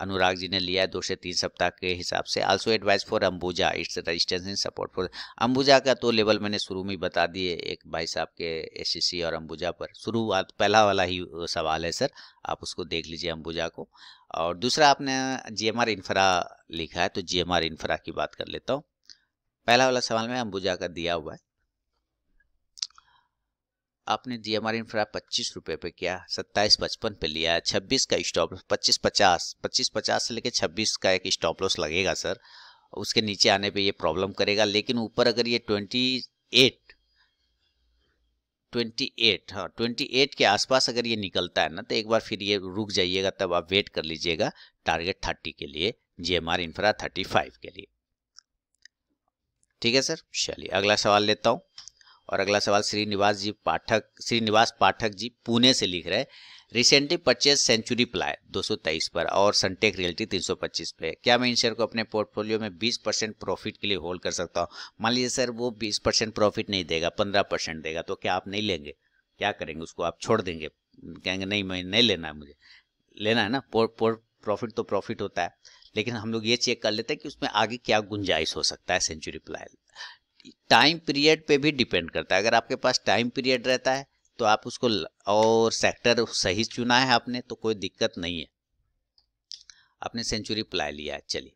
अनुराग जी ने लिया है दो से तीन सप्ताह के हिसाब से। Also advice for Ambuja, it's resistance and support for Ambuja का तो लेवल मैंने शुरू में बता दिए एक भाई साहब के एसीसी और अंबुजा पर। शुरुआत पहला वाला ही सवाल है सर, आप उसको देख लीजिए अंबुजा को। और दूसरा आपने जीएमआर इंफ्रा लिखा है, तो जीएमआर इंफ्रा की बात कर लेता हूँ। पहला वाला सवाल में अंबुजा का दिया हुआ है। आपने जीएमआर इंफ्रा पच्चीस रुपये पे किया, सत्ताईस पचपन पे लिया है, छब्बीस का स्टॉप लॉस, पच्चीस पचास पच्चीस पचास से लेके छब्बीस का एक स्टॉप लॉस लगेगा सर। उसके नीचे आने पे ये प्रॉब्लम करेगा, लेकिन ऊपर अगर ये अट्ठाईस अट्ठाईस हाँ अट्ठाईस के आसपास अगर ये निकलता है ना तो एक बार फिर ये रुक जाइएगा, तब आप वेट कर लीजिएगा टारगेट तीस के लिए, जीएमआर इंफ्रा पैंतीस के लिए, ठीक है सर। चलिए अगला सवाल लेता हूँ, और अगला सवाल श्रीनिवास जी पाठक श्रीनिवास पाठक जी पुणे से लिख रहे हैं। रिसेंटली परचेज सेंचुरी प्लाई दो सौ तेईस पर और सनटेक रियल्टी तीन सौ पच्चीस पे, क्या मैं इन शेयर को अपने पोर्टफोलियो में बीस परसेंट प्रॉफिट के लिए होल्ड कर सकता हूँ? मान लीजिए सर वो बीस परसेंट प्रॉफिट नहीं देगा, पंद्रह परसेंट देगा, तो क्या आप नहीं लेंगे? क्या करेंगे उसको? आप छोड़ देंगे, कहेंगे नहीं मैं नहीं लेना है, मुझे लेना है ना। प्रॉफिट तो प्रॉफिट होता है, लेकिन हम लोग ये चेक कर लेते हैं कि उसमें आगे क्या गुंजाइश हो सकता है। सेंचुरी प्लाई टाइम पीरियड पे भी डिपेंड करता है। अगर आपके पास टाइम पीरियड रहता है तो आप उसको, और सेक्टर सही चुना है आपने तो कोई दिक्कत नहीं है। आपने सेंचुरी प्लाई लिया, चलिए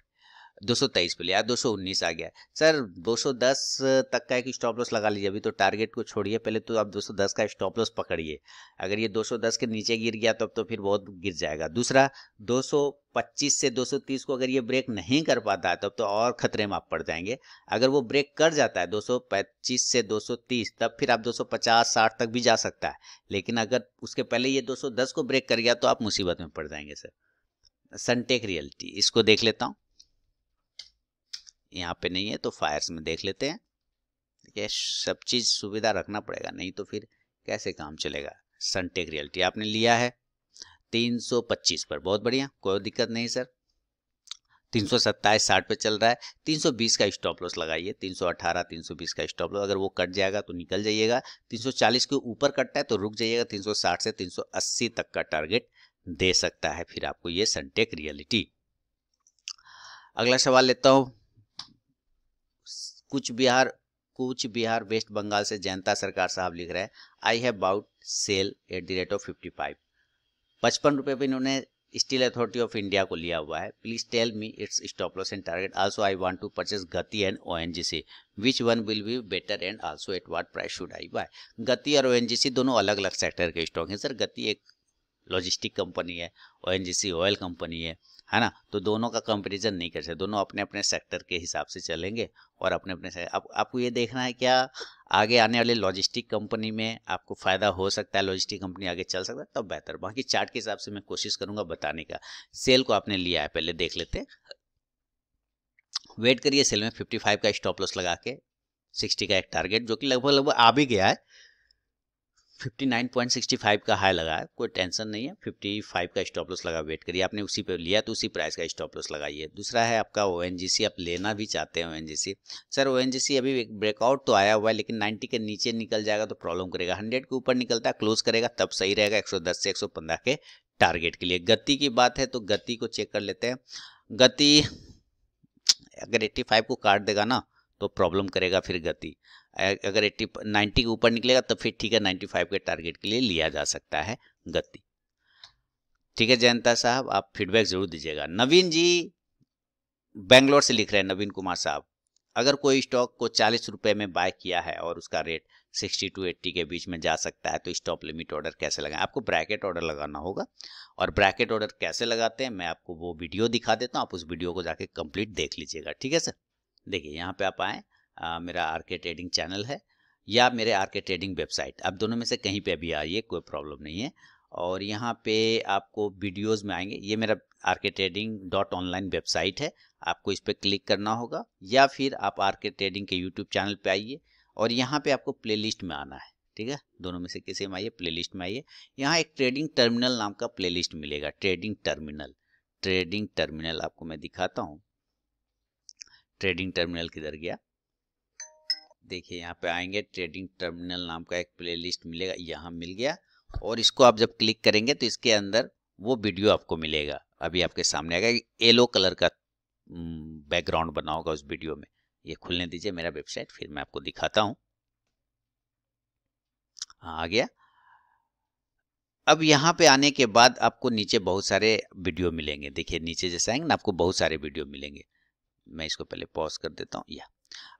दो सौ तेईस पे लिया, दो सौ उन्नीस आ गया सर, दो सौ दस तक का एक स्टॉप लॉस लगा लीजिए। अभी तो टारगेट को छोड़िए, पहले तो आप दो सौ दस का स्टॉप लॉस पकड़िए। अगर ये दो सौ दस के नीचे गिर गया तब तो, तो फिर बहुत गिर जाएगा। दूसरा दो सौ पच्चीस से दो सौ तीस को अगर ये ब्रेक नहीं कर पाता है तब तो, तो और खतरे में आप पड़ जाएंगे। अगर वो ब्रेक कर जाता है दो सौ पच्चीस से दो सौ तीस तब फिर आप दो सौ पचास साठ तक भी जा सकता है, लेकिन अगर उसके पहले ये दो सौ दस को ब्रेक कर गया तो आप मुसीबत में पड़ जाएंगे सर। सनटेक रियल्टी इसको देख लेता हूँ, यहाँ पे नहीं है तो फायर्स में देख लेते हैं। ये सब चीज़ सुविधा रखना पड़ेगा, नहीं तो फिर कैसे काम चलेगा। सनटेक रियल्टी आपने लिया है तीन सौ पच्चीस पर, बहुत बढ़िया, कोई दिक्कत नहीं सर। तीन सौ सत्ताईस साठ पे चल रहा है, तीन सौ बीस का स्टॉप लॉस लगाइए, तीन सौ अठारह तीन सौ बीस का स्टॉप लॉस, अगर वो कट जाएगा तो निकल जाइएगा। तीन सौ चालीस के ऊपर कटता है तो रुक जाइएगा, तीन सौ साठ से तीन सौ अस्सी तक का टारगेट दे सकता है फिर आपको ये सनटेक रियलिटी। अगला सवाल लेता हूँ, कुछ बिहार कुछ बिहार वेस्ट बंगाल से जनता सरकार साहब लिख रहे हैं I have bought cell at the rate of fifty five, पचपन रुपये पे इन्होंने स्टील अथॉरिटी ऑफ इंडिया को लिया हुआ है। Please tell me it's stop loss and target, also I want to purchase Gati and ONGC, which one will be better and also at what price should I buy. Gati और ONGC दोनों अलग अलग sector के stock हैं sir, Gati एक logistic company है, ONGC oil company है, है ना, तो दोनों का कंपेरिजन नहीं कर सकते, दोनों अपने अपने सेक्टर के हिसाब से चलेंगे और अपने अपने आप, आपको ये देखना है क्या आगे आने वाले लॉजिस्टिक कंपनी में आपको फ़ायदा हो सकता है, लॉजिस्टिक कंपनी आगे चल सकता है तब बेहतर, बाकी चार्ट के हिसाब से मैं कोशिश करूंगा बताने का। सेल को आपने लिया है, पहले देख लेते, वेट करिए सेल में फिफ्टी फाइव का स्टॉप लॉस लगा के सिक्सटी का एक टारगेट जो कि लगभग लगभग आ भी गया है, fifty nine point six five का हाई लगा है, कोई टेंशन नहीं है, फिफ्टी फाइव का स्टॉप लॉस लगा, वेट करिए, आपने उसी पे लिया तो उसी प्राइस का स्टॉप लॉस लगाइए। दूसरा है आपका ओएनजीसी, आप लेना भी चाहते हैं ओएनजीसी सर, ओएनजीसी अभी एक ब्रेकआउट तो आया हुआ है लेकिन नाइन्टी के नीचे निकल जाएगा तो प्रॉब्लम करेगा, हंड्रेड के ऊपर निकलता है क्लोज करेगा तब सही रहेगा एक सौ दस से एक सौ पंद्रह के टारगेट के लिए। गति की बात है तो गति को चेक कर लेते हैं, गति अगर एट्टी फाइव को काट देगा ना तो प्रॉब्लम करेगा, फिर गति अगर एट्टी नाइन्टी के ऊपर निकलेगा तब फिर ठीक है नाइन्टी फाइव के टारगेट के लिए लिया जा सकता है गति। ठीक है जयंता साहब, आप फीडबैक जरूर दीजिएगा। नवीन जी बेंगलोर से लिख रहे हैं, नवीन कुमार साहब, अगर कोई स्टॉक को चालीस रुपये में बाय किया है और उसका रेट सिक्सटी टू एट्टी के बीच में जा सकता है तो स्टॉप लिमिट ऑर्डर कैसे लगाएं? आपको ब्रैकेट ऑर्डर लगाना होगा और ब्रैकेट ऑर्डर कैसे लगाते हैं मैं आपको वो वीडियो दिखा देता हूँ, आप उस वीडियो को जाके कंप्लीट देख लीजिएगा। ठीक है सर, देखिए यहाँ पे आप आएँ, आ, मेरा आर.के. ट्रेडिंग चैनल है या मेरे आर.के. ट्रेडिंग वेबसाइट, आप दोनों में से कहीं पे भी आइए, कोई प्रॉब्लम नहीं है। और यहाँ पे आपको वीडियोस में आएंगे, ये मेरा RK. Trading dot online website है, आपको इस पर क्लिक करना होगा या फिर आप आर.के. ट्रेडिंग के यूट्यूब चैनल पे आइए और यहाँ पे आपको प्लेलिस्ट में आना है। ठीक है, दोनों में से किसी में आइए, प्लेलिस्ट में आइए, यहाँ एक ट्रेडिंग टर्मिनल नाम का प्लेलिस्ट मिलेगा, ट्रेडिंग टर्मिनल, ट्रेडिंग टर्मिनल आपको मैं दिखाता हूँ, ट्रेडिंग टर्मिनल किधर गया, देखिए यहाँ पे आएंगे, ट्रेडिंग टर्मिनल नाम का एक प्लेलिस्ट मिलेगा, यहाँ मिल गया और इसको आप जब क्लिक करेंगे तो इसके अंदर वो वीडियो आपको मिलेगा, अभी आपके सामने आएगा, येलो कलर का बैकग्राउंड बना होगा उस वीडियो में। ये खुलने दीजिए मेरा वेबसाइट, फिर मैं आपको दिखाता हूँ। हाँ आ गया, अब यहाँ पे आने के बाद आपको नीचे बहुत सारे वीडियो मिलेंगे, देखिए नीचे जैसे आएंगे ना आपको बहुत सारे वीडियो मिलेंगे, मैं इसको पहले पॉज कर देता हूँ। या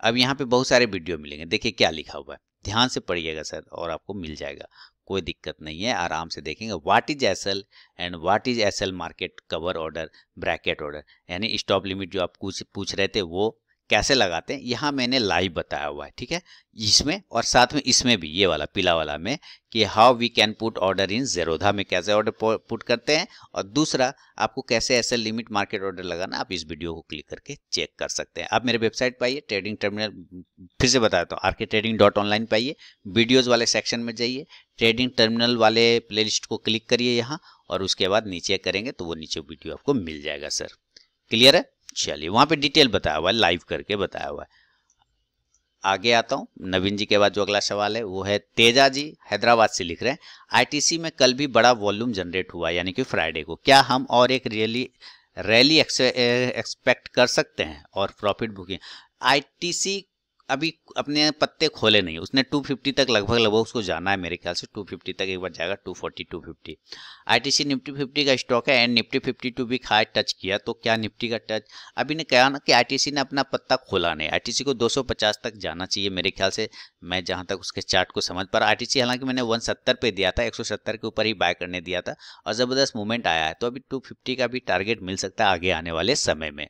अब यहाँ पे बहुत सारे वीडियो मिलेंगे, देखिए क्या लिखा हुआ है, ध्यान से पढ़िएगा सर और आपको मिल जाएगा, कोई दिक्कत नहीं है, आराम से देखेंगे। What is SL and what is SL market cover order, bracket order यानी स्टॉप लिमिट जो आप कुछ पूछ रहे थे वो कैसे लगाते हैं, यहाँ मैंने लाइव बताया हुआ है। ठीक है, इसमें और साथ में इसमें भी, ये वाला पीला वाला में कि how we can put order in Zerodha में कैसे ऑर्डर पुट करते हैं, और दूसरा आपको कैसे ऐसे लिमिट मार्केट ऑर्डर लगाना, आप इस वीडियो को क्लिक करके चेक कर सकते हैं। आप मेरे वेबसाइट पर आइए, ट्रेडिंग टर्मिनल, फिर से बताता हूँ, आर.के. ट्रेडिंग डॉट ऑनलाइन पर आइए, वीडियोज़ वाले सेक्शन में जाइए, ट्रेडिंग टर्मिनल वाले प्ले लिस्ट को क्लिक करिए यहाँ और उसके बाद नीचे करेंगे तो वो नीचे वीडियो आपको मिल जाएगा। सर क्लियर है, चलिए वहाँ पे डिटेल बताया हुआ है, लाइव करके बताया हुआ है। आगे आता हूँ, नवीन जी के बाद जो अगला सवाल है वो है तेजा जी हैदराबाद से लिख रहे हैं, आईटीसी में कल भी बड़ा वॉल्यूम जनरेट हुआ यानी कि फ्राइडे को, क्या हम और एक रैली रैली एक्सपेक्ट कर सकते हैं और प्रॉफिट बुकिंग? आईटीसी अभी अपने पत्ते खोले नहीं, उसने टू फिफ्टी तक लगभग लगभग उसको जाना है, मेरे ख्याल से टू फिफ्टी तक एक बार जाएगा, two forty two fifty. ITC Nifty fifty का स्टॉक है एंड निफ्टी फिफ्टी टू भी खाए टच किया, तो क्या निफ्टी का टच अभी ने कहा ना कि आईटीसी ने अपना पत्ता खोला नहीं, आईटीसी को दो सौ पचास तक जाना चाहिए मेरे ख्याल से, मैं जहां तक उसके चार्ट को समझ पा रहा। आईटीसी हालांकि मैंने वन सेवेंटी पे दिया था, एक सौ सत्तर के ऊपर ही बाय करने दिया था और ज़बरदस्त मूवमेंट आया है, तो अभी टू फिफ्टी का भी टारगेट मिल सकता है आगे आने वाले समय में।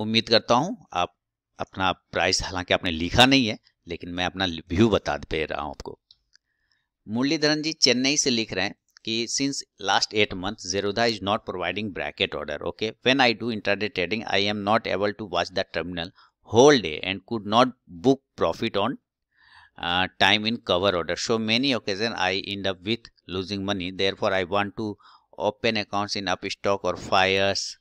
उम्मीद करता हूँ आप अपना प्राइस, हालांकि आपने लिखा नहीं है लेकिन मैं अपना व्यू बता दे रहा हूं आपको। मुरलीधरन जी चेन्नई से लिख रहे हैं कि since last eight month Zerodha is not providing bracket order, okay when I do intraday trading I am not able to watch the terminal whole day and could not book profit on uh, time in cover order. So many occasions I end up with losing money. Therefore, I want to open accounts in Upstock or FYERS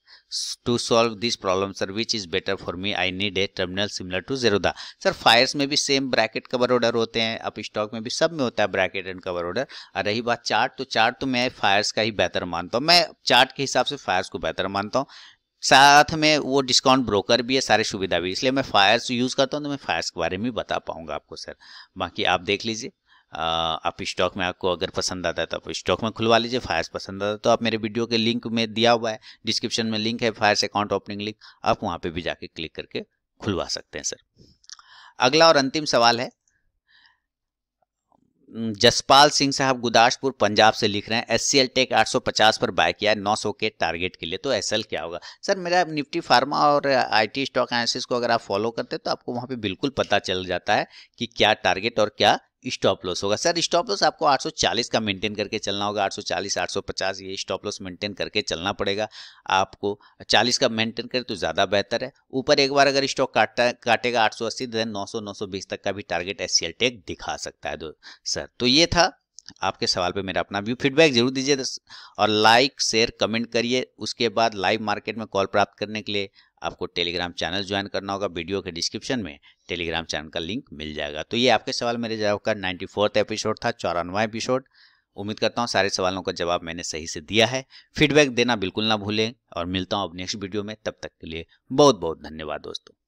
to solve this problem, sir. Which is better for me? I need a terminal similar to ZERODHA. Sir, FYERS में भी same bracket cover order होते हैं, अपस्टॉक में भी, सब में होता है ब्रैकेट एंड कवर ऑर्डर. और रही बात चार्ट, तो चार्ट तो मैं FYERS का ही बेहतर मानता हूँ. मैं चार्ट के हिसाब से FYERS को बेहतर मानता हूँ. साथ में वो डिस्काउंट ब्रोकर भी है, सारी सुविधा भी, इसलिए मैं FYERS यूज़ करता हूँ. तो मैं FYERS के बारे में बता पाऊँगा आपको सर. बाकी आप देख लीजिए, आप स्टॉक में आपको अगर पसंद आता है तो आप स्टॉक में खुलवा लीजिए. FYERS पसंद आता है तो आप मेरे वीडियो के लिंक में दिया हुआ है, डिस्क्रिप्शन में लिंक है FYERS अकाउंट ओपनिंग लिंक, आप वहाँ पे भी जाके क्लिक करके खुलवा सकते हैं सर. अगला और अंतिम सवाल है, जसपाल सिंह साहब गुरदासपुर पंजाब से लिख रहे हैं, एस सी एल टेक आठ सौ पचास पर बाय किया है नौ सौ के टारगेट के लिए, तो एस एल क्या होगा सर. मेरा निफ्टी फार्मा और आई टी स्टॉक एनालिसिस को अगर आप फॉलो करते हैं तो आपको वहाँ पे बिल्कुल पता चल जाता है कि क्या टारगेट और क्या स्टॉप लॉस होगा. सर स्टॉप लॉस आपको आठ सौ चालीस का मेंटेन करके चलना होगा, आठ सौ चालीस आठ सौ पचास ये स्टॉप लॉस मेंटेन करके चलना पड़ेगा आपको. चालीस का मेंटेन करें तो ज़्यादा बेहतर है. ऊपर एक बार अगर स्टॉक काटा काटेगा आठ सौ अस्सी देन नौ सौ नौ सौ बीस तक का भी target S C L tech दिखा सकता है दो सर. तो ये था आपके सवाल पे मेरा अपना व्यू. फीडबैक जरूर दीजिए और लाइक शेयर कमेंट करिए. उसके बाद लाइव मार्केट में कॉल प्राप्त करने के लिए आपको टेलीग्राम चैनल ज्वाइन करना होगा. वीडियो के डिस्क्रिप्शन में टेलीग्राम चैनल का लिंक मिल जाएगा. तो ये आपके सवाल मेरे जवाब का नाइन्टी फोर्थ एपिसोड था, चौरानवा एपिसोड. उम्मीद करता हूँ सारे सवालों का जवाब मैंने सही से दिया है. फीडबैक देना बिल्कुल ना भूलें और मिलता हूँ अब नेक्स्ट वीडियो में. तब तक के लिए बहुत बहुत धन्यवाद दोस्तों.